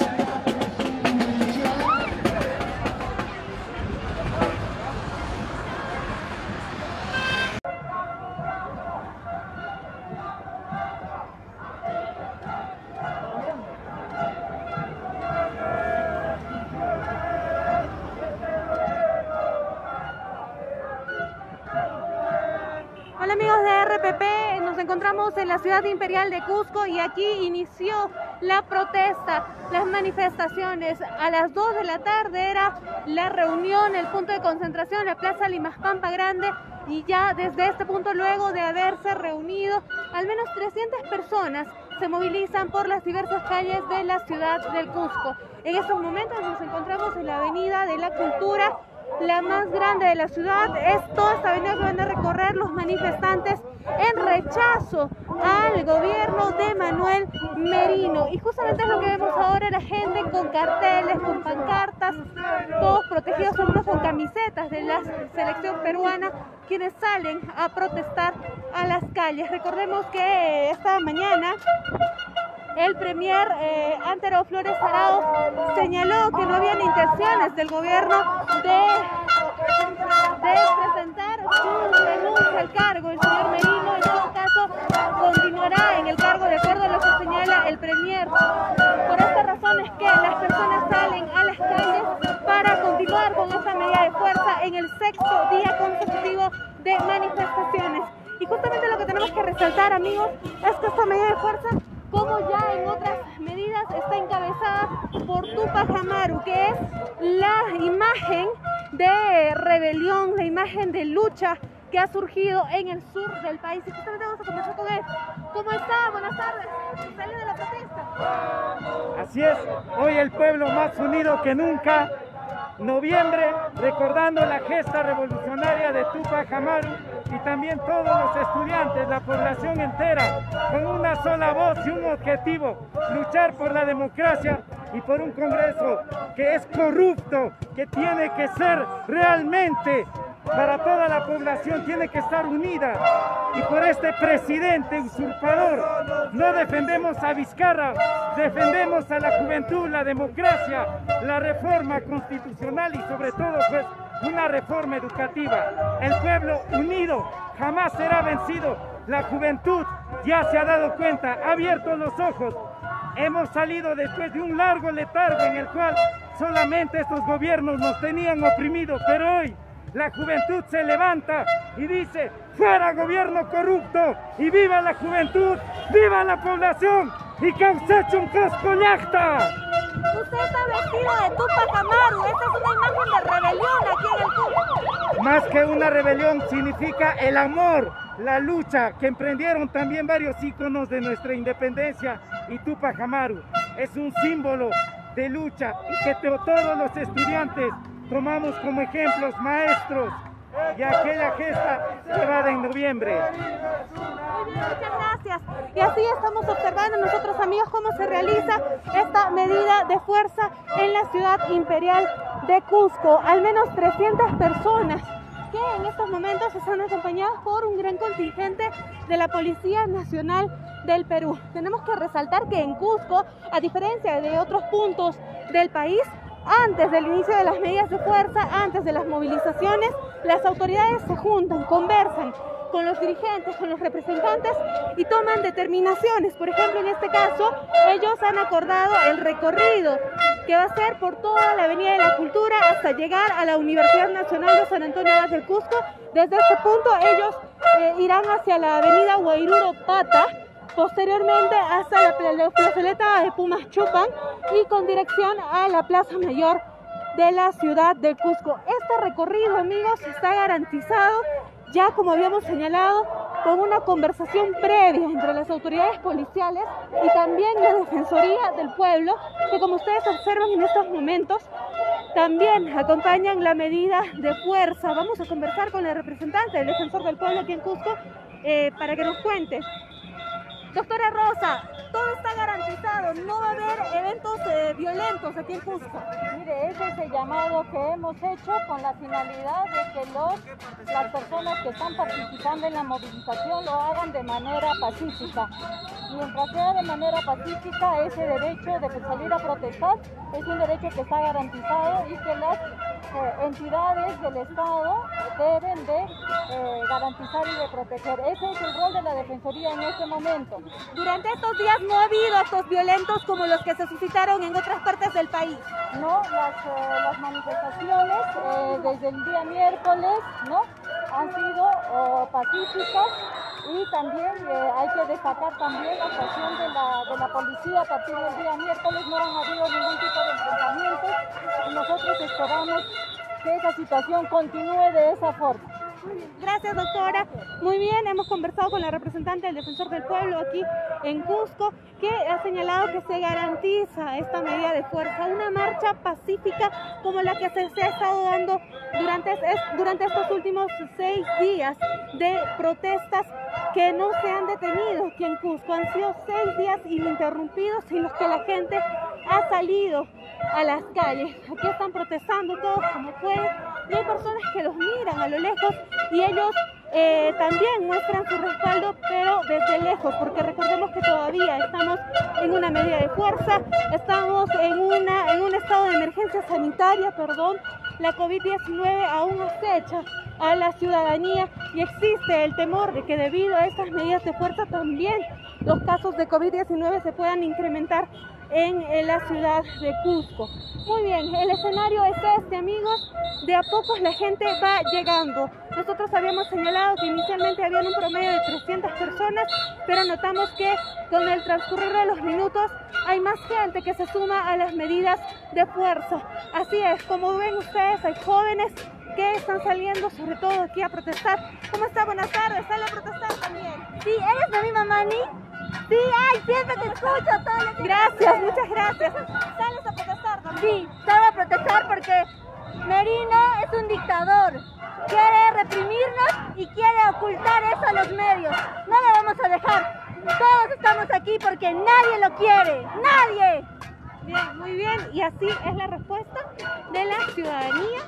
Imperial de Cusco, y aquí inició la protesta, las manifestaciones. A las dos de la tarde era la reunión, el punto de concentración, la Plaza Limaspampa Grande, y ya desde este punto, luego de haberse reunido, al menos trescientas personas se movilizan por las diversas calles de la ciudad del Cusco. En estos momentos nos encontramos en la Avenida de la Cultura, la más grande de la ciudad. Es toda esta avenida que van a recorrer los manifestantes en rechazo al gobierno de Manuel Merino. Y justamente es lo que vemos ahora, la gente con carteles, con pancartas, todos protegidos, algunos con camisetas de la selección peruana, quienes salen a protestar a las calles. Recordemos que esta mañana el premier eh, Antero Flores Arauz señaló que no habían intenciones del gobierno de, de presentar su renuncia al cargo. El señor Merino, en todo caso, continuará en el cargo de acuerdo a lo que señala el premier. Por esta razón es que las personas salen a las calles para continuar con esta medida de fuerza en el sexto día consecutivo de manifestaciones. Y justamente lo que tenemos que resaltar, amigos, es que esta medida de fuerza, como ya en otras medidas, está encabezada por Tupac Amaru, que es la imagen de rebelión, la imagen de lucha que ha surgido en el sur del país. Y justamente vamos a conversar con él. ¿Cómo está? Buenas tardes. ¿Salió de la protesta? Así es, hoy el pueblo más unido que nunca. Noviembre, recordando la gesta revolucionaria de Tupac Amaru, y también todos los estudiantes, la población entera, con una sola voz y un objetivo: luchar por la democracia y por un Congreso que es corrupto, que tiene que ser realmente para toda la población, tiene que estar unida, y por este presidente usurpador. No defendemos a Vizcarra, defendemos a la juventud, la democracia, la reforma constitucional y sobre todo pues una reforma educativa. El pueblo unido jamás será vencido. La juventud ya se ha dado cuenta, ha abierto los ojos. Hemos salido después de un largo letargo en el cual solamente estos gobiernos nos tenían oprimidos, pero hoy la juventud se levanta y dice: fuera gobierno corrupto y viva la juventud, viva la población y causache un casco yacta. Usted está vestido de Tupac Amaru, esta es una imagen de rebelión aquí en el Cusco. Más que una rebelión significa el amor, la lucha que emprendieron también varios íconos de nuestra independencia, y Tupac Amaru es un símbolo de lucha y que todos los estudiantes tomamos como ejemplos maestros, y aquella gesta cerrada en noviembre. Muy bien, muchas gracias. Y así estamos observando nosotros, amigos, cómo se realiza esta medida de fuerza en la ciudad imperial de Cusco. Al menos trescientas personas que en estos momentos están acompañadas por un gran contingente de la Policía Nacional del Perú. Tenemos que resaltar que en Cusco, a diferencia de otros puntos del país, antes del inicio de las medidas de fuerza, antes de las movilizaciones, las autoridades se juntan, conversan con los dirigentes, con los representantes y toman determinaciones. Por ejemplo, en este caso, ellos han acordado el recorrido que va a ser por toda la Avenida de la Cultura hasta llegar a la Universidad Nacional de San Antonio Abad del Cusco. Desde este punto ellos eh, irán hacia la Avenida Guairuro Pata, posteriormente hasta la plazoleta de Pumas Chupan y con dirección a la Plaza Mayor de la ciudad de Cusco. Este recorrido, amigos, está garantizado, ya como habíamos señalado, con una conversación previa entre las autoridades policiales y también la Defensoría del Pueblo, que como ustedes observan en estos momentos, también acompañan la medida de fuerza. Vamos a conversar con el representante del Defensor del Pueblo aquí en Cusco eh, para que nos cuente. Doctora Rosa, todo está garantizado, no va a haber eventos eh, violentos aquí en Cusco. Mire, ese es el llamado que hemos hecho con la finalidad de que los, las personas que están participando en la movilización lo hagan de manera pacífica. Mientras sea de manera pacífica, ese derecho de salir a protestar es un derecho que está garantizado y que las eh, entidades del Estado deben de eh, garantizar y de proteger. Ese es el rol de la Defensoría en este momento. Durante estos días no ha habido actos violentos como los que se suscitaron en otras partes del país. No, las, eh, las manifestaciones eh, desde el día miércoles, ¿no?, han sido eh, pacíficas, y también eh, hay que destacar también la actuación de la, de la policía. A partir del día miércoles no han habido ningún tipo de enfrentamientos y nosotros esperamos que esa situación continúe de esa forma. Gracias, doctora. Muy bien, hemos conversado con la representante del Defensor del Pueblo aquí en Cusco, que ha señalado que se garantiza esta medida de fuerza, una marcha pacífica como la que se, se ha estado dando durante, es, durante estos últimos seis días de protestas que no se han detenido aquí en Cusco. Han sido seis días ininterrumpidos en los que la gente ha salido a las calles. Aquí están protestando todos como pueden, y hay personas que los miran a lo lejos y ellos eh, también muestran su respaldo, pero desde lejos, porque recordemos que todavía estamos en una medida de fuerza, estamos en, una, en un estado de emergencia sanitaria, perdón, la COVID diecinueve aún acecha a la ciudadanía y existe el temor de que debido a estas medidas de fuerza también los casos de COVID diecinueve se puedan incrementar en la ciudad de Cusco. Muy bien, el escenario es este, amigos, de a pocos la gente va llegando. Nosotros habíamos señalado que inicialmente había un promedio de trescientas personas, pero notamos que con el transcurrir de los minutos hay más gente que se suma a las medidas de fuerza. Así es, como ven ustedes, hay jóvenes que están saliendo sobre todo aquí a protestar. ¿Cómo está? Buenas tardes, ¿sale a protestar también? Sí, ¿eres de mi mamá, Ni? Sí, ay, siempre te escucho, todo lo que... Gracias, muchas gracias. ¿Sales a protestar también? Sí, salgo a protestar porque Merino es un dictador. Quiere reprimirnos y quiere ocultar eso a los medios. No lo vamos a dejar. Todos estamos aquí porque nadie lo quiere. ¡Nadie! Bien, muy bien. Y así es la respuesta de la ciudadanía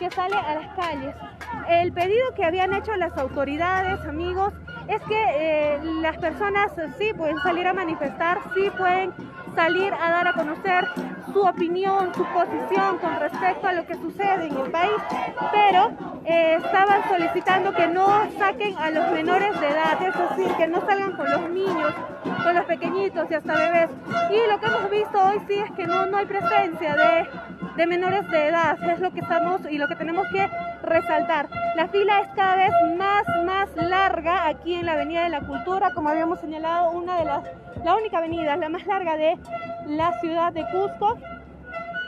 que sale a las calles. El pedido que habían hecho las autoridades, amigos, es que eh, las personas sí pueden salir a manifestar, sí pueden salir a dar a conocer su opinión, su posición con respecto a lo que sucede en el país, pero eh, estaban solicitando que no saquen a los menores de edad, es decir, que no salgan con los niños, con los pequeñitos y hasta bebés. Y lo que hemos visto hoy sí es que no, no hay presencia de, de menores de edad, es lo que estamos y lo que tenemos que resaltar. La fila es cada vez más, más larga aquí en la Avenida de la Cultura, como habíamos señalado, una de las, la única avenida, la más larga de la ciudad de Cusco.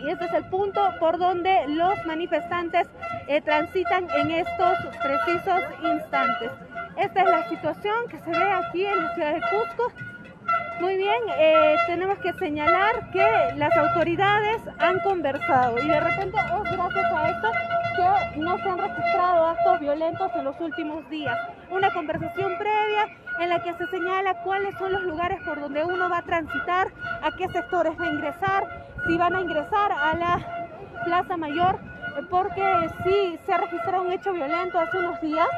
Y este es el punto por donde los manifestantes eh, transitan en estos precisos instantes. Esta es la situación que se ve aquí en la ciudad de Cusco. Muy bien, eh, tenemos que señalar que las autoridades han conversado y de repente es gracias a esto que no se han registrado actos violentos en los últimos días. Una conversación previa en la que se señala cuáles son los lugares por donde uno va a transitar, a qué sectores va a ingresar, si van a ingresar a la Plaza Mayor, porque sí se ha registrado un hecho violento hace unos días,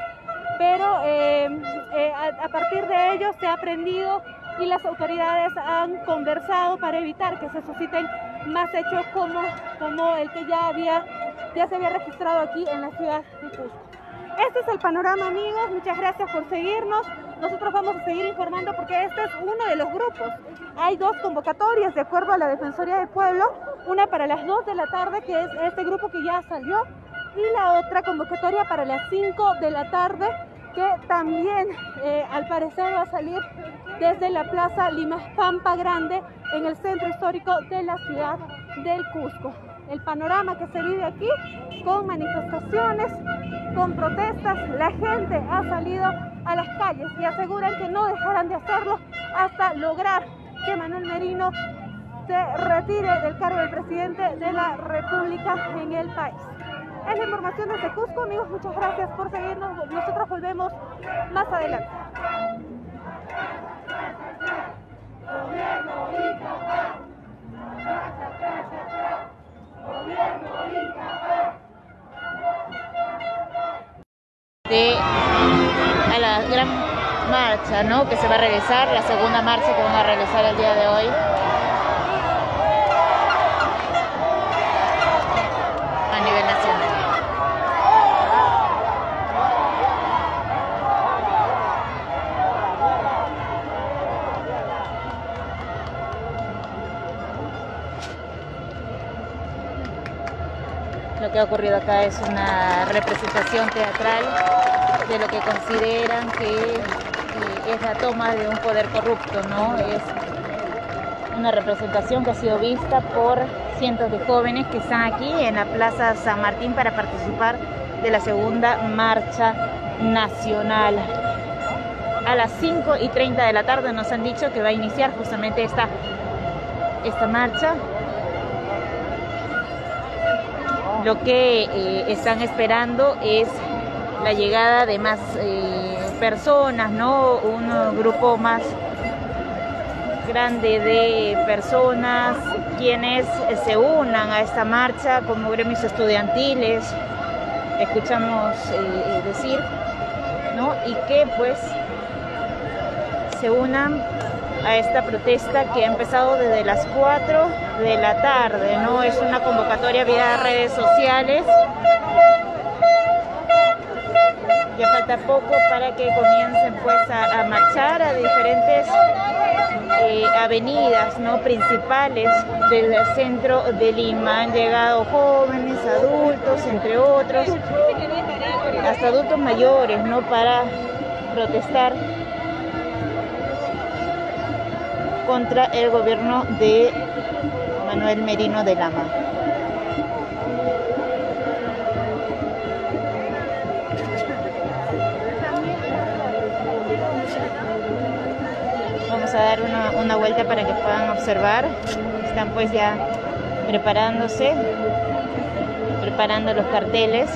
pero eh, eh, a, a partir de ello se ha aprendido y las autoridades han conversado para evitar que se susciten más hechos como, como el que ya, había, ya se había registrado aquí en la ciudad de Cusco. Este es el panorama, amigos, muchas gracias por seguirnos. Nosotros vamos a seguir informando porque este es uno de los grupos. Hay dos convocatorias de acuerdo a la Defensoría del Pueblo, una para las dos de la tarde, que es este grupo que ya salió, y la otra convocatoria para las cinco de la tarde, que también eh, al parecer va a salir desde la Plaza Limas Pampa Grande, en el centro histórico de la ciudad del Cusco. El panorama que se vive aquí, con manifestaciones, con protestas, la gente ha salido a las calles y aseguran que no dejarán de hacerlo hasta lograr que Manuel Merino se retire del cargo de presidente de la República en el país. Es la información desde Cusco, amigos, muchas gracias por seguirnos, nosotros volvemos más adelante. De a la gran marcha, ¿no?, que se va a realizar, la segunda marcha que van a realizar el día de hoy. Lo que ha ocurrido acá es una representación teatral de lo que consideran que es la toma de un poder corrupto, ¿no? Es una representación que ha sido vista por cientos de jóvenes que están aquí en la Plaza San Martín para participar de la segunda marcha nacional. A las cinco y treinta de la tarde nos han dicho que va a iniciar justamente esta, esta marcha. Lo que eh, están esperando es la llegada de más eh, personas, ¿no? Un grupo más grande de personas quienes se unan a esta marcha como gremios estudiantiles, escuchamos eh, decir, ¿no? Y que pues se unan a esta protesta que ha empezado desde las cuatro de la tarde, ¿no? Es una convocatoria vía redes sociales. Ya falta poco para que comiencen pues a, a marchar a diferentes eh, avenidas, ¿no?, principales del centro de Lima. Han llegado jóvenes, adultos, entre otros, hasta adultos mayores, ¿no?, para protestar contra el gobierno de Manuel Merino de Lama. Vamos a dar una, una vuelta para que puedan observar. Están pues ya preparándose, preparando los carteles,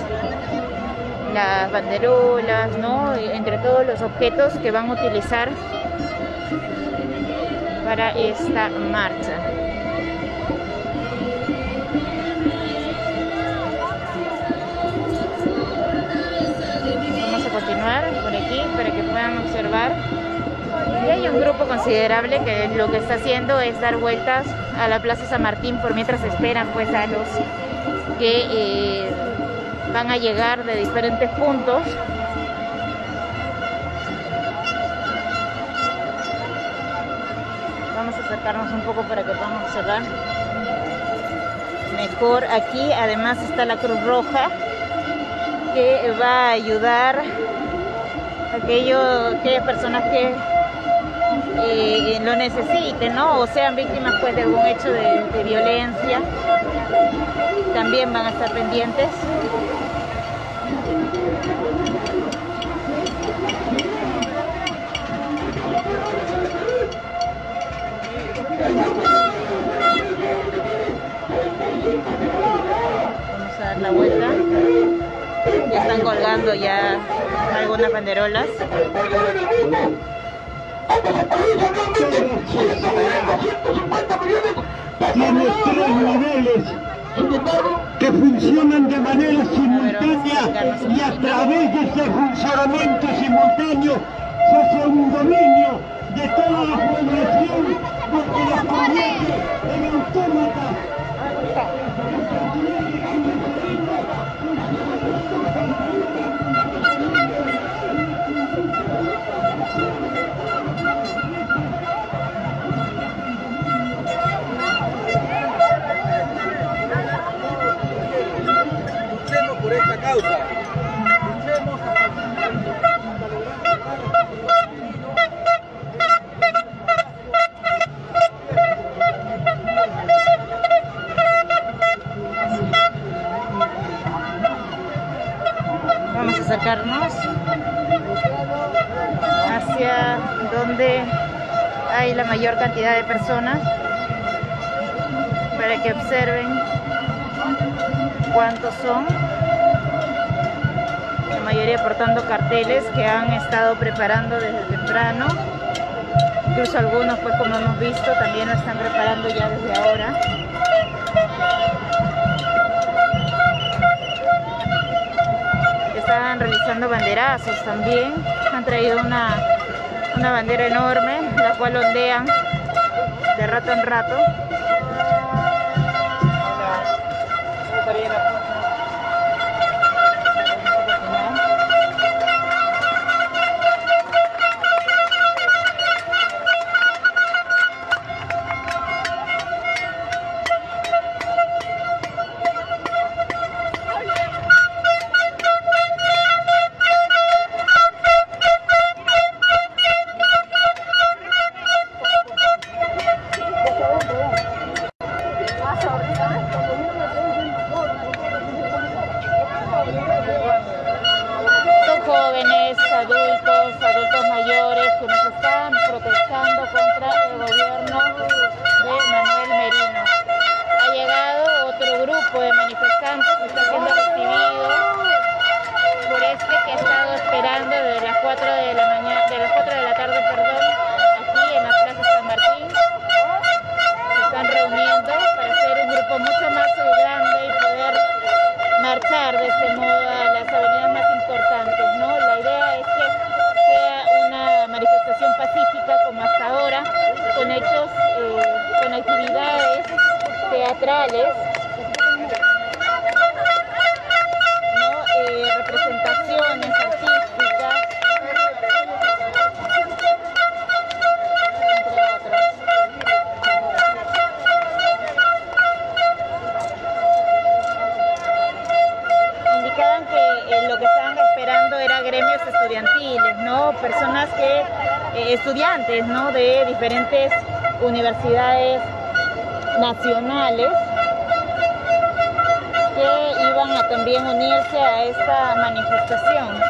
las banderolas, ¿no?, entre todos los objetos que van a utilizar para esta marcha. Vamos a continuar por aquí para que puedan observar. Y hay un grupo considerable que lo que está haciendo es dar vueltas a la Plaza San Martín por mientras esperan pues a los que eh, van a llegar de diferentes puntos. Acercarnos un poco para que podamos observar mejor aquí. Además está la Cruz Roja que va a ayudar a aquellos, aquellas personas que eh, lo necesiten, ¿no? O sean víctimas pues de algún hecho de, de violencia. También van a estar pendientes. Vamos a dar la vuelta. Ya están colgando ya algunas banderolas. Tiene tres niveles que funcionan de manera simultánea y a través de ese funcionamiento simultáneo se hace un dominio de toda la población porque los convierte en autómatas. Vamos a acercarnos hacia donde hay la mayor cantidad de personas para que observen cuántos son. La mayoría portando carteles que han estado preparando desde temprano, incluso algunos pues como hemos visto también lo están preparando ya desde ahora. Están realizando banderazos también, han traído una, una bandera enorme, la cual ondean de rato en rato. Estudiantes, ¿no?, de diferentes universidades nacionales que iban a también unirse a esta manifestación.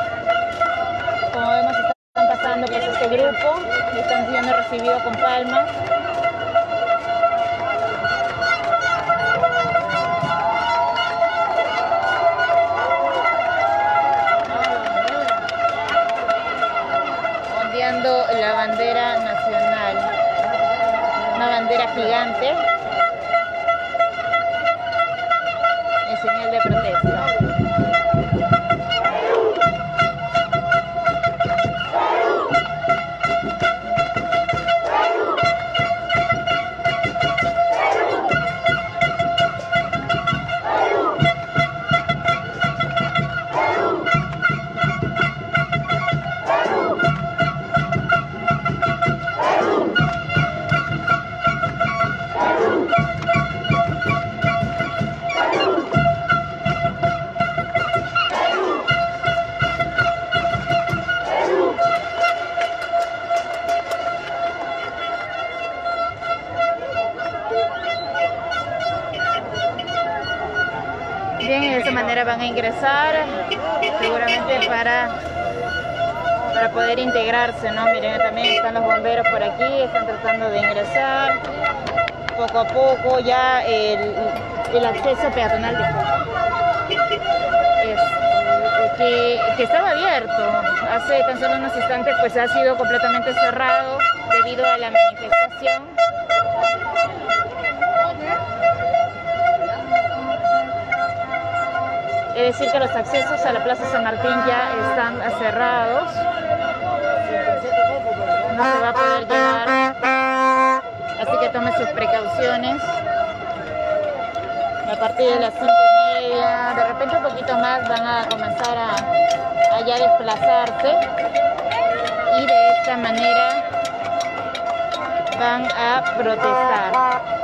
Como vemos, están pasando por este grupo, están siendo recibidos con palmas. La bandera nacional, una bandera gigante en señal de protesta. también, y de esa manera van a ingresar seguramente para, para poder integrarse, ¿no? Miren, también están los bomberos por aquí, están tratando de ingresar poco a poco ya el, el acceso peatonal de Cusco, que, que estaba abierto hace tan solo unos instantes, pues ha sido completamente cerrado debido a la manifestación. Es decir que los accesos a la Plaza San Martín ya están cerrados, no se va a poder llegar, así que tomen sus precauciones. A partir de las cinco y media, de repente un poquito más, van a comenzar a, a ya desplazarse, y de esta manera van a protestar.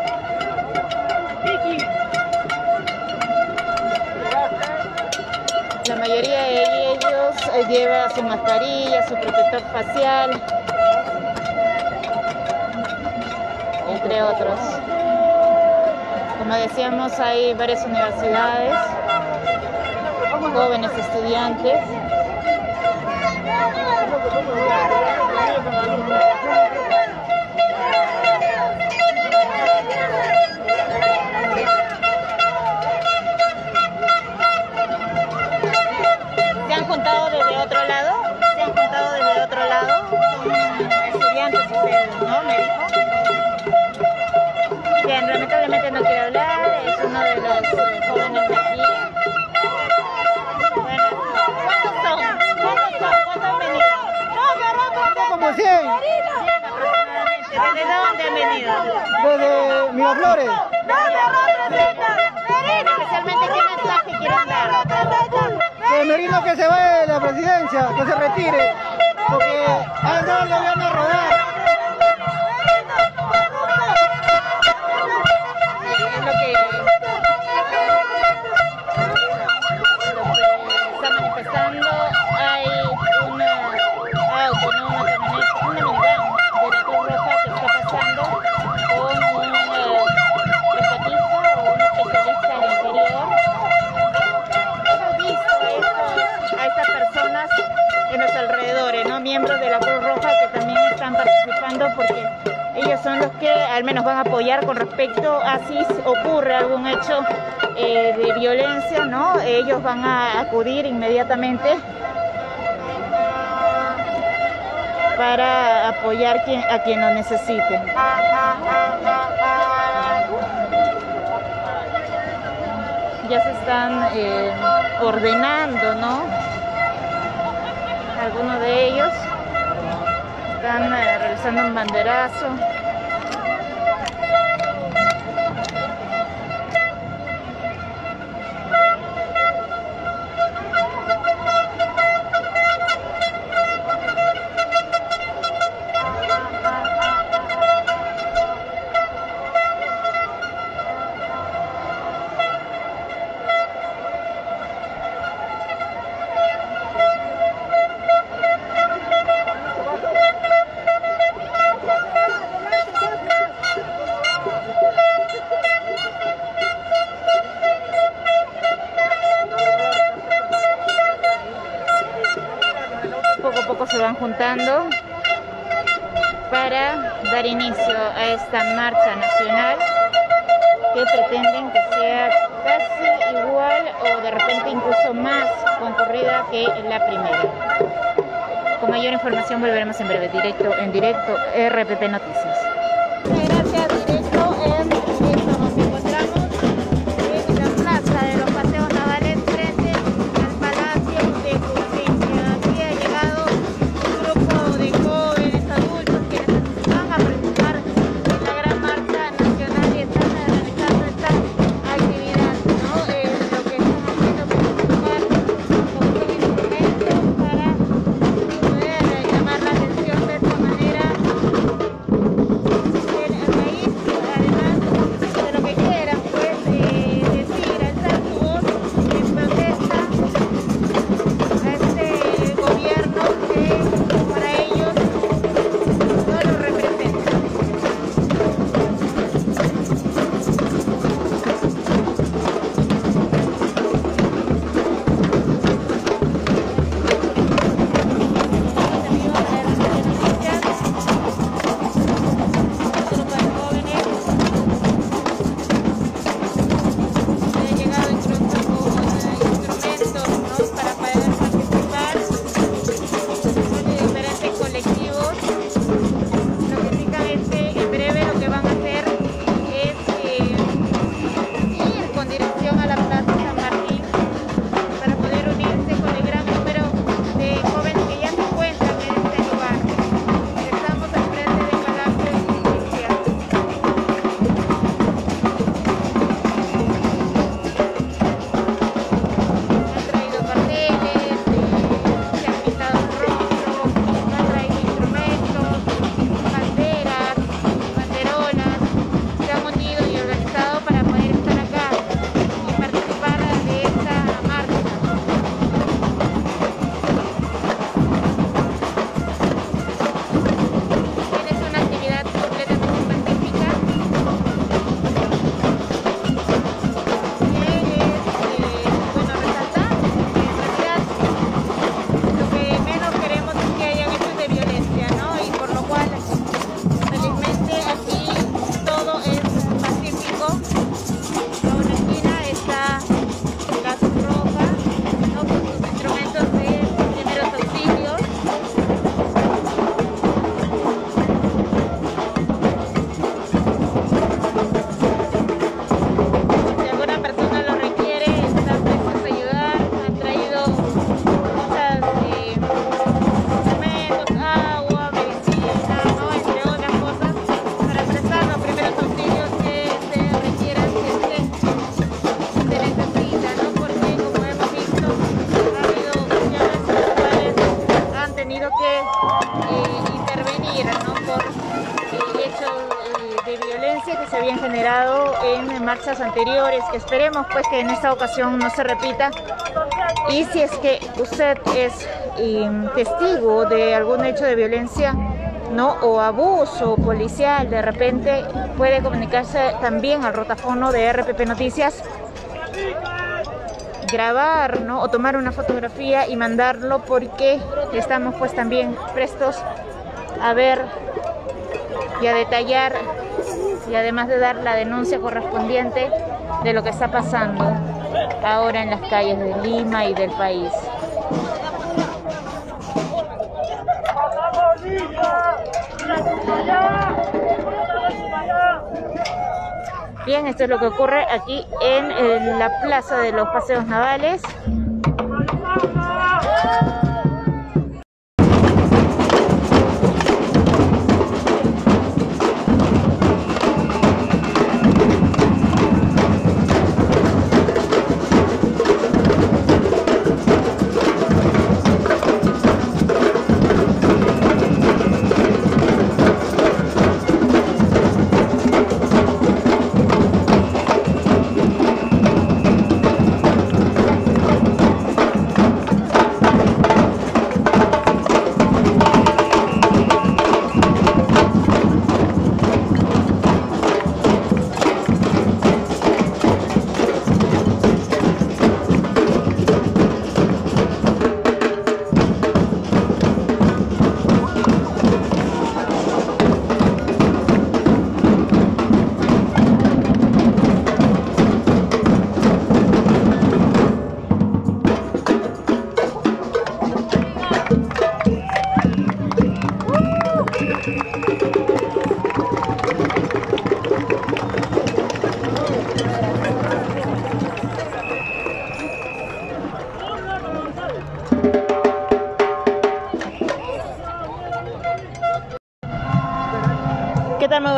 La mayoría de ellos lleva su mascarilla, su protector facial, entre otros. Como decíamos, hay varias universidades, jóvenes estudiantes. Desde otro lado, se han juntado desde otro lado, son estudiantes ustedes, ¿no? Me dijo. Bien, lamentablemente no quiere hablar, es uno de los eh, jóvenes de aquí. Bueno, ¿cuántos son? ¿Cuántos son? ¿Cuántos han venido? No, como cien. cien aproximadamente. ¿Desde dónde han venido? Desde Miraflores. No, no, no, especialmente, ¿qué mensaje quieren dar? Que Merino que se vaya de la presidencia, que se retire, porque ah, no, lo van a robar. Es lo que, lo que está manifestando. Hay una auto, no una camioneta, una minivan de la Cruz Roja que está pasando con un rescatista o un especialista al interior. A estas personas en los alrededores, ¿no? Miembros de la Cruz Roja que también están participando, porque ellos son los que al menos van a apoyar con respecto a si ocurre algún hecho eh, de violencia, ¿no? Ellos van a acudir inmediatamente para apoyar quien, a quien lo necesite. Ya se están eh, ordenando, ¿no? Algunos de ellos están eh, realizando un banderazo. Juntando para dar inicio a esta marcha nacional que pretenden que sea casi igual o de repente incluso más concurrida que la primera. Con mayor información volveremos en breve, directo en directo, R P P Noticias. Gracias, directo en directo. Nos encontramos en la plaza de los Paseos Navales frente al Palacio de Justicia. Aquí ha llegado marchas anteriores. Esperemos pues que en esta ocasión no se repita. Y si es que usted es eh, testigo de algún hecho de violencia, ¿no? O abuso policial, de repente puede comunicarse también al rotafono de R P P Noticias, grabar, ¿no? O tomar una fotografía y mandarlo, porque estamos pues también prestos a ver y a detallar, y además de dar la denuncia correspondiente de lo que está pasando ahora en las calles de Lima y del país. Bien, esto es lo que ocurre aquí en, en la Plaza de los Paseos Navales.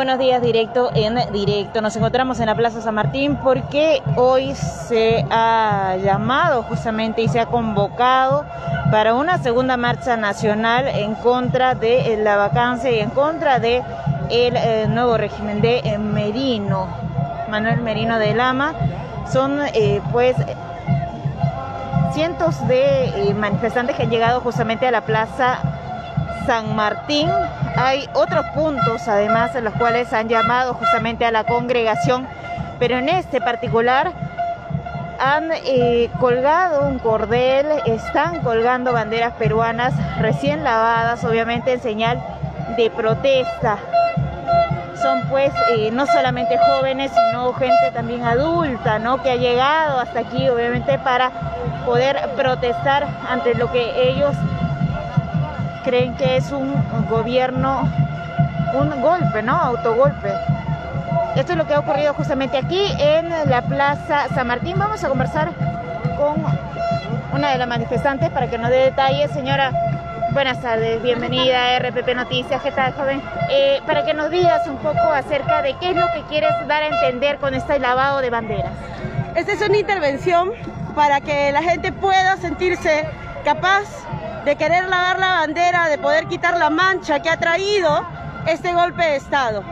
Buenos días, directo en directo. Nos encontramos en la Plaza San Martín porque hoy se ha llamado justamente y se ha convocado para una segunda marcha nacional en contra de la vacancia y en contra de el eh, nuevo régimen de Merino, Manuel Merino de Lama. Son eh, pues cientos de eh, manifestantes que han llegado justamente a la Plaza San Martín. Hay otros puntos además en los cuales han llamado justamente a la congregación, pero en este particular han eh, colgado un cordel, están colgando banderas peruanas recién lavadas, obviamente en señal de protesta. Son pues eh, no solamente jóvenes, sino gente también adulta, ¿no? Que ha llegado hasta aquí obviamente para poder protestar ante lo que ellos creen que es un gobierno, un golpe, ¿no? Autogolpe. Esto es lo que ha ocurrido justamente aquí en la Plaza San Martín. Vamos a conversar con una de las manifestantes para que nos dé detalles. Señora, buenas tardes, bienvenida a R P P Noticias. ¿Qué tal, joven? Eh, para que nos digas un poco acerca de qué es lo que quieres dar a entender con este lavado de banderas. Esta es una intervención para que la gente pueda sentirse capaz de querer lavar la bandera, de poder quitar la mancha que ha traído este golpe de Estado,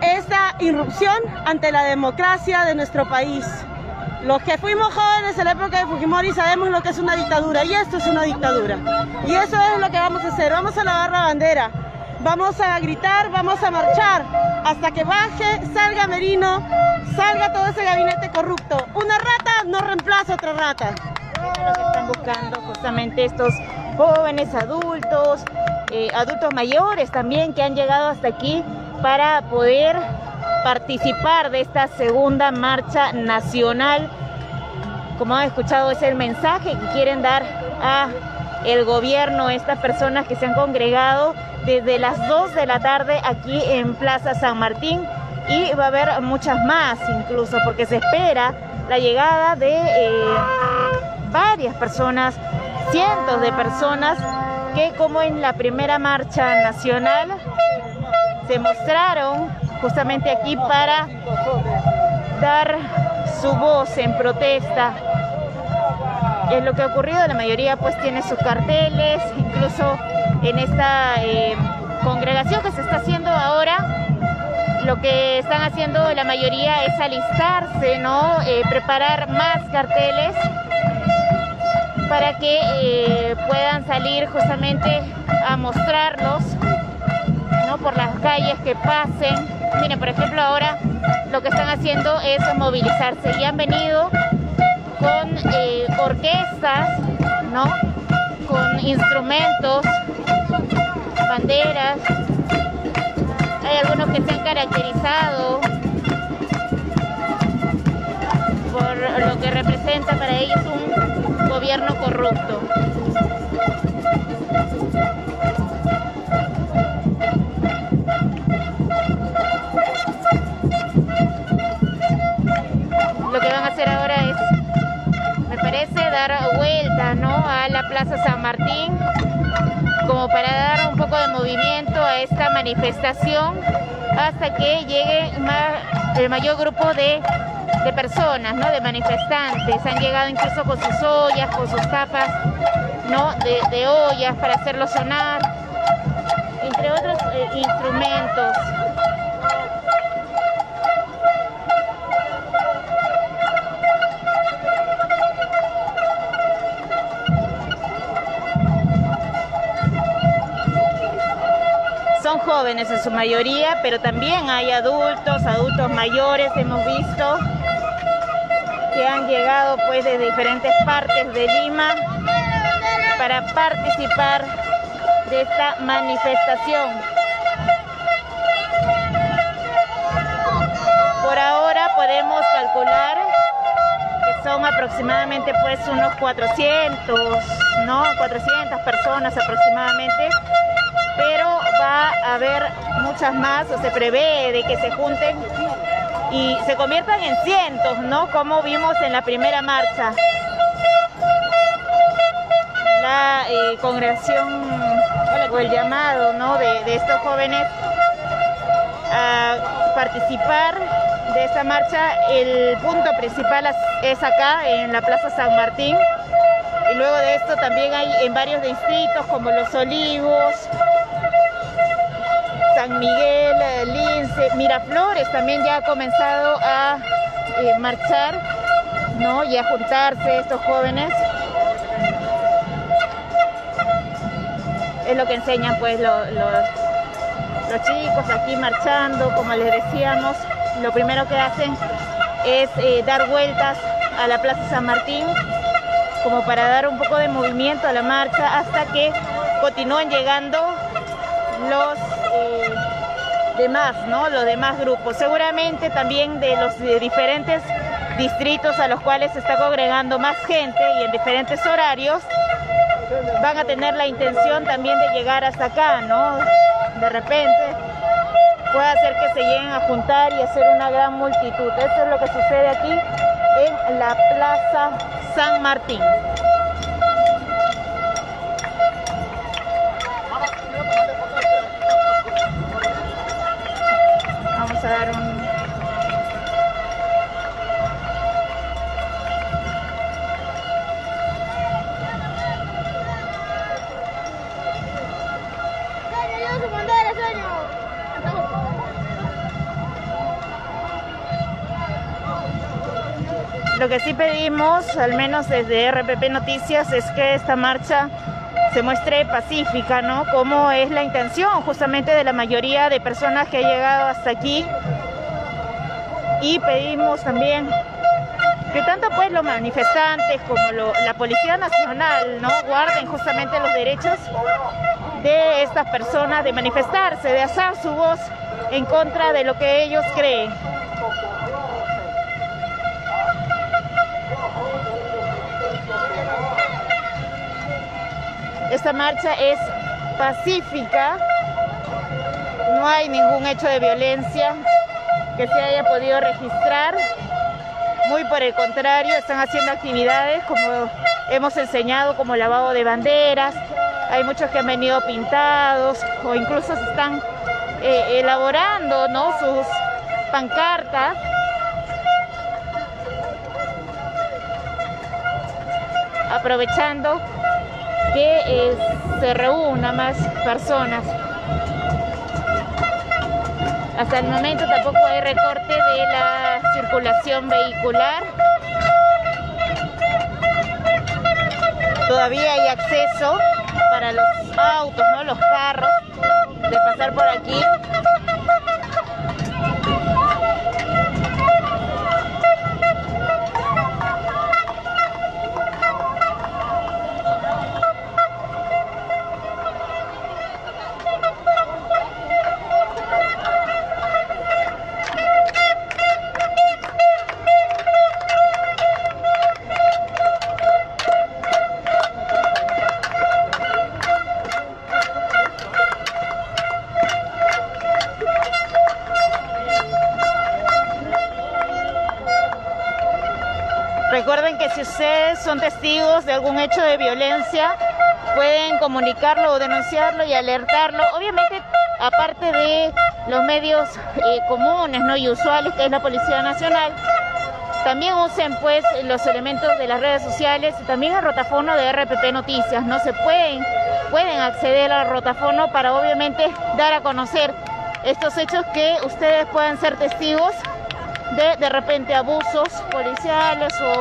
esta irrupción ante la democracia de nuestro país. Los que fuimos jóvenes en la época de Fujimori sabemos lo que es una dictadura, y esto es una dictadura. Y eso es lo que vamos a hacer, vamos a lavar la bandera, vamos a gritar, vamos a marchar, hasta que baje, salga Merino, salga todo ese gabinete corrupto. Una rata no reemplaza otra rata. Lo que están buscando justamente estos jóvenes, adultos, eh, adultos mayores también que han llegado hasta aquí para poder participar de esta segunda marcha nacional. Como han escuchado, es el mensaje que quieren dar a el gobierno, estas personas que se han congregado desde las dos de la tarde aquí en Plaza San Martín, y va a haber muchas más incluso, porque se espera la llegada de eh, varias personas, cientos de personas que, como en la primera marcha nacional, se mostraron justamente aquí para dar su voz en protesta. Es lo que ha ocurrido, la mayoría pues tiene sus carteles, incluso en esta eh, congregación que se está haciendo ahora lo que están haciendo la mayoría es alistarse, ¿no? Eh, preparar más carteles para que eh, puedan salir justamente a mostrarlos, ¿no? Por las calles que pasen. Miren, por ejemplo, ahora lo que están haciendo es movilizarse y han venido con eh, orquestas, ¿no? Con instrumentos, banderas. Hay algunos que se han caracterizado por lo que representa para ellos un gobierno corrupto. Lo que van a hacer ahora es, me parece, dar vuelta, ¿no?, a la Plaza San Martín, como para dar un poco de movimiento a esta manifestación hasta que llegue más, el mayor grupo de, de personas, ¿no?, de manifestantes. Han llegado incluso con sus ollas, con sus tapas, ¿no?, de, de ollas para hacerlo sonar, entre otros eh, instrumentos. Jóvenes en su mayoría, pero también hay adultos, adultos mayores, hemos visto que han llegado pues de diferentes partes de Lima para participar de esta manifestación. Por ahora podemos calcular que son aproximadamente pues unos cuatrocientos, ¿no?, cuatrocientas personas aproximadamente, pero va a haber muchas más, o se prevé de que se junten y se conviertan en cientos, ¿no?, como vimos en la primera marcha. La eh, congregación o el llamado, ¿no?, de, de estos jóvenes a participar de esta marcha. El punto principal es acá, en la Plaza San Martín, y luego de esto también hay en varios distritos como Los Olivos, San Miguel, Lince, Miraflores también ya ha comenzado a eh, marchar, ¿no?, y a juntarse estos jóvenes. Es lo que enseñan pues lo, lo, los chicos aquí marchando, como les decíamos. Lo primero que hacen es eh, dar vueltas a la Plaza San Martín como para dar un poco de movimiento a la marcha hasta que continúen llegando los demás, ¿no?, los demás grupos, seguramente también de los de diferentes distritos a los cuales se está congregando más gente y en diferentes horarios. Van a tener la intención también de llegar hasta acá, ¿no? De repente puede hacer que se lleguen a juntar y hacer una gran multitud. Esto es lo que sucede aquí en la Plaza San Martín. A dar un... Lo que sí pedimos, al menos desde R P P Noticias, es que esta marcha se muestre pacífica, ¿no?, como es la intención justamente de la mayoría de personas que ha llegado hasta aquí. Y pedimos también que tanto pues los manifestantes como lo, la Policía Nacional, ¿no?, guarden justamente los derechos de estas personas de manifestarse, de alzar su voz en contra de lo que ellos creen. Esta marcha es pacífica, no hay ningún hecho de violencia que se haya podido registrar, muy por el contrario, están haciendo actividades como hemos enseñado, como lavado de banderas, hay muchos que han venido pintados o incluso se están eh, elaborando, ¿no?, sus pancartas. Aprovechando que eh, se reúna más personas. Hasta el momento tampoco hay recorte de la circulación vehicular. Todavía hay acceso para los autos, ¿no? Los carros, de pasar por aquí. Recuerden que si ustedes son testigos de algún hecho de violencia, pueden comunicarlo o denunciarlo y alertarlo. Obviamente, aparte de los medios eh, comunes, ¿no?, y usuales, que es la Policía Nacional, también usen pues los elementos de las redes sociales y también el rotafono de R P P Noticias. No se pueden, pueden acceder al rotafono para obviamente dar a conocer estos hechos que ustedes puedan ser testigos. De, de repente abusos policiales o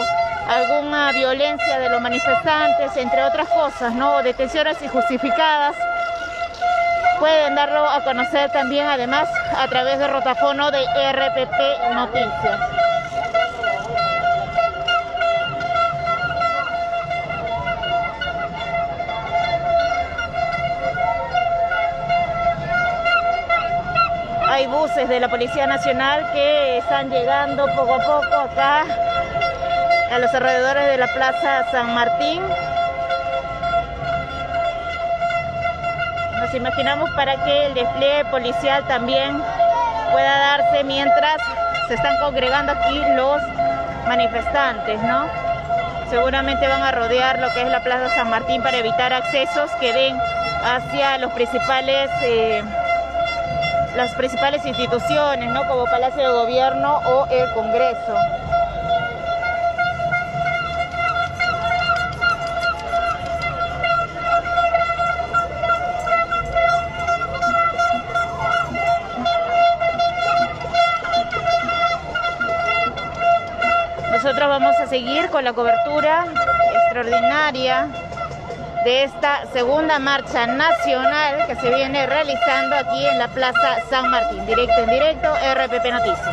alguna violencia de los manifestantes, entre otras cosas, ¿no? Detenciones injustificadas. Pueden darlo a conocer también, además, a través del rotafono de R P P Noticias. Hay buses de la Policía Nacional que están llegando poco a poco acá a los alrededores de la Plaza San Martín. Nos imaginamos para que el despliegue policial también pueda darse mientras se están congregando aquí los manifestantes, ¿no? Seguramente van a rodear lo que es la Plaza San Martín para evitar accesos que den hacia los principales... Eh, las principales instituciones, ¿no?, como Palacio de Gobierno o el Congreso. Nosotros vamos a seguir con la cobertura extraordinaria de esta segunda marcha nacional que se viene realizando aquí en la Plaza San Martín. Directo en directo, R P P Noticias.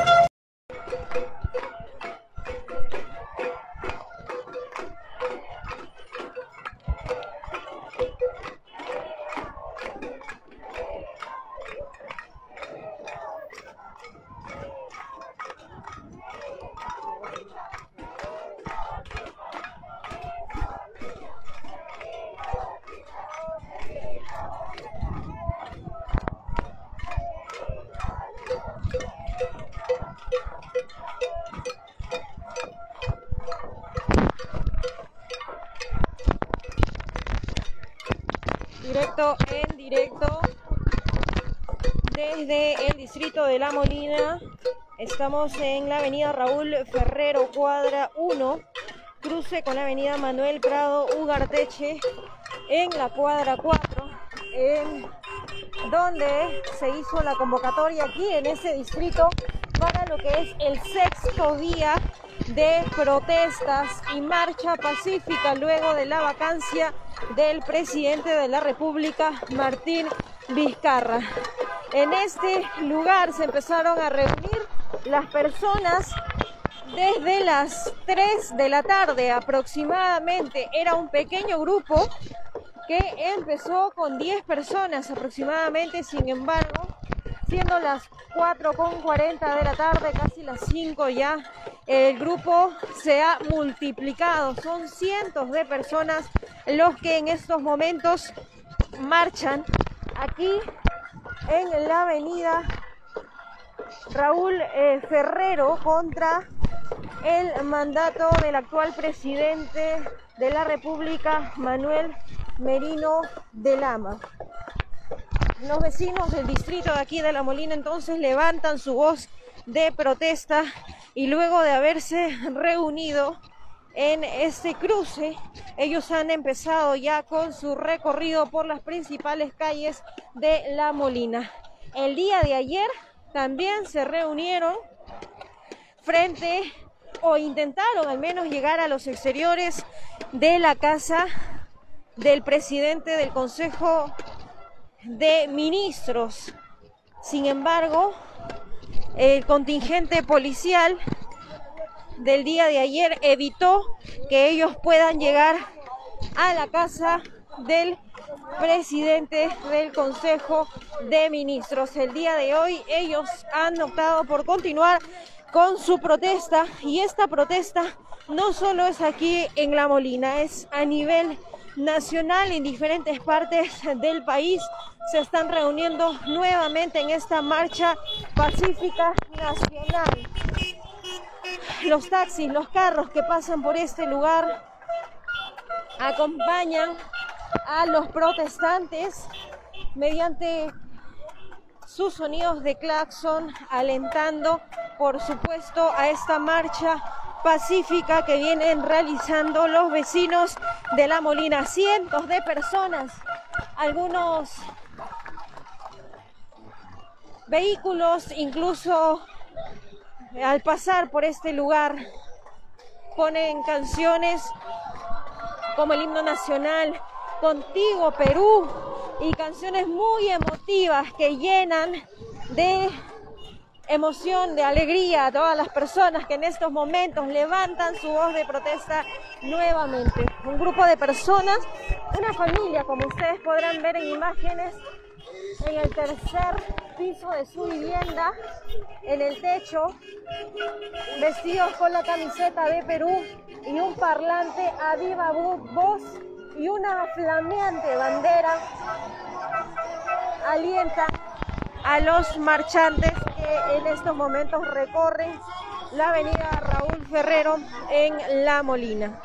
En directo desde el distrito de La Molina, estamos en la avenida Raúl Ferrero, cuadra uno, cruce con la avenida Manuel Prado Ugarteche, en la cuadra cuatro, en donde se hizo la convocatoria aquí en ese distrito para lo que es el sexto día de protestas y marcha pacífica luego de la vacancia del presidente de la República, Martín Vizcarra. En este lugar se empezaron a reunir las personas desde las tres de la tarde aproximadamente. Era un pequeño grupo que empezó con diez personas aproximadamente, sin embargo, siendo las cuatro con cuarenta de la tarde, casi las cinco ya, el grupo se ha multiplicado. Son cientos de personas los que en estos momentos marchan aquí en la avenida Raúl eh, Ferrero contra el mandato del actual presidente de la República, Manuel Merino de Lama. Los vecinos del distrito de aquí de La Molina entonces levantan su voz de protesta y luego de haberse reunido en este cruce, ellos han empezado ya con su recorrido por las principales calles de La Molina. El día de ayer también se reunieron frente o intentaron al menos llegar a los exteriores de la casa del presidente del Consejo de Ministros. Sin embargo, el contingente policial del día de ayer evitó que ellos puedan llegar a la casa del presidente del Consejo de Ministros. El día de hoy ellos han optado por continuar con su protesta, y esta protesta no solo es aquí en La Molina, es a nivel nacional. En diferentes partes del país se están reuniendo nuevamente en esta marcha pacífica nacional. Los taxis, los carros que pasan por este lugar acompañan a los protestantes mediante sus sonidos de claxon, alentando por supuesto a esta marcha pacífica que vienen realizando los vecinos de La Molina. Cientos de personas, algunos vehículos incluso al pasar por este lugar ponen canciones como el himno nacional, Contigo Perú, y canciones muy emotivas que llenan de emoción, de alegría a todas las personas que en estos momentos levantan su voz de protesta nuevamente. Un grupo de personas, una familia, como ustedes podrán ver en imágenes, en el tercer piso de su vivienda, en el techo, vestidos con la camiseta de Perú y un parlante a viva voz y una flameante bandera, alienta a los marchantes que en estos momentos recorren la avenida Raúl Ferrero en La Molina.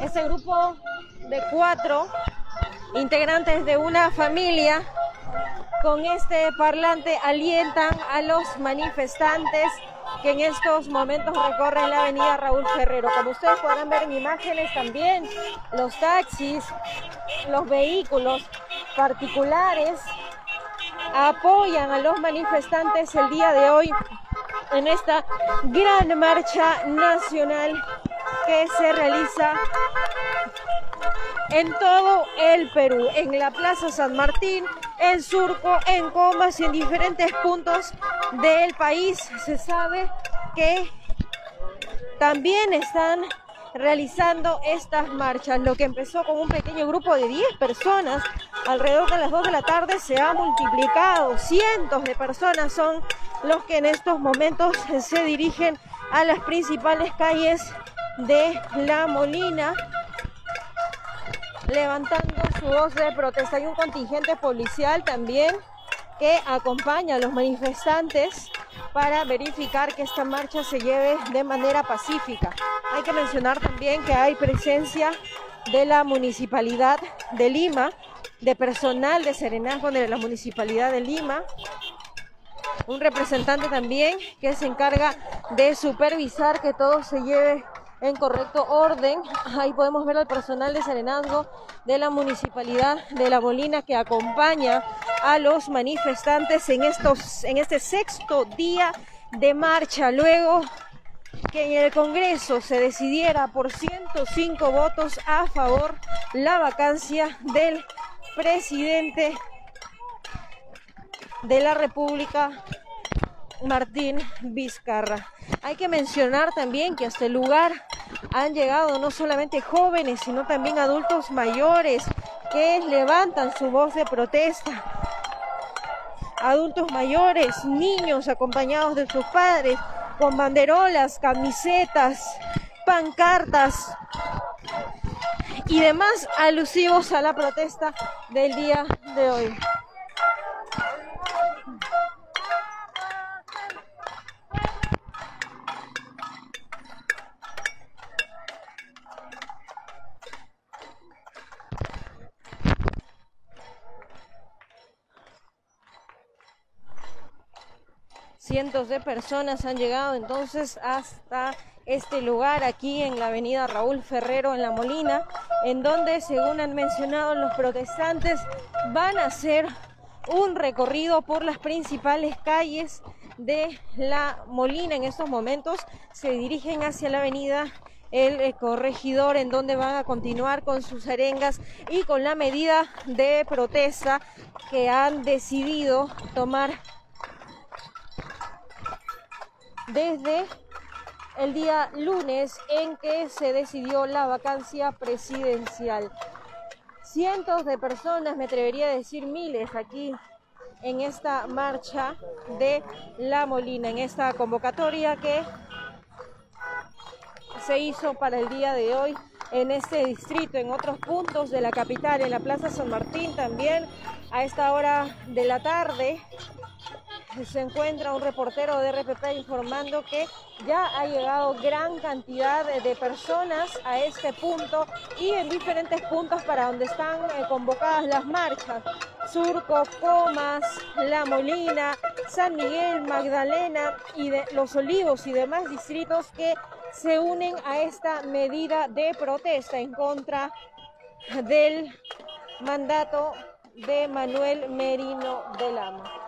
Ese grupo de cuatro integrantes de una familia con este parlante alientan a los manifestantes que en estos momentos recorren la avenida Raúl Ferrero. Como ustedes podrán ver en imágenes también, los taxis, los vehículos particulares apoyan a los manifestantes el día de hoy en esta gran marcha nacional que se realiza en todo el Perú, en la Plaza San Martín, en Surco, en Comas y en diferentes puntos del país. Se sabe que también están realizando estas marchas. Lo que empezó con un pequeño grupo de diez personas, alrededor de las dos de la tarde se ha multiplicado. Cientos de personas son los que en estos momentos se dirigen a las principales calles de La Molina, levantando su voz de protesta. Hay un contingente policial también que acompaña a los manifestantes para verificar que esta marcha se lleve de manera pacífica. Hay que mencionar también que hay presencia de la Municipalidad de Lima, de personal de serenazgo de la Municipalidad de Lima, un representante también que se encarga de supervisar que todo se lleve en correcto orden. Ahí podemos ver al personal de serenazgo de la Municipalidad de La Molina que acompaña a los manifestantes en, estos, en este sexto día de marcha, luego que en el Congreso se decidiera por ciento cinco votos a favor la vacancia del presidente de la República, Martín Vizcarra. Hay que mencionar también que hasta el lugar han llegado no solamente jóvenes, sino también adultos mayores que levantan su voz de protesta. Adultos mayores, niños acompañados de sus padres, con banderolas, camisetas, pancartas y demás alusivos a la protesta del día de hoy. cientos de personas han llegado entonces hasta este lugar aquí en la avenida Raúl Ferrero en La Molina, en donde, según han mencionado los protestantes, van a hacer un recorrido por las principales calles de La Molina. En estos momentos se dirigen hacia la avenida El Corregidor, en donde van a continuar con sus arengas y con la medida de protesta que han decidido tomar desde el día lunes en que se decidió la vacancia presidencial. Cientos de personas, me atrevería a decir miles, aquí en esta marcha de La Molina, en esta convocatoria que se hizo para el día de hoy en este distrito, en otros puntos de la capital, en la Plaza San Martín también. A esta hora de la tarde se encuentra un reportero de R P P informando que ya ha llegado gran cantidad de personas a este punto y en diferentes puntos para donde están convocadas las marchas: Surco, Comas, La Molina, San Miguel, Magdalena y de Los Olivos y demás distritos que se unen a esta medida de protesta en contra del mandato de Manuel Merino del A M N O.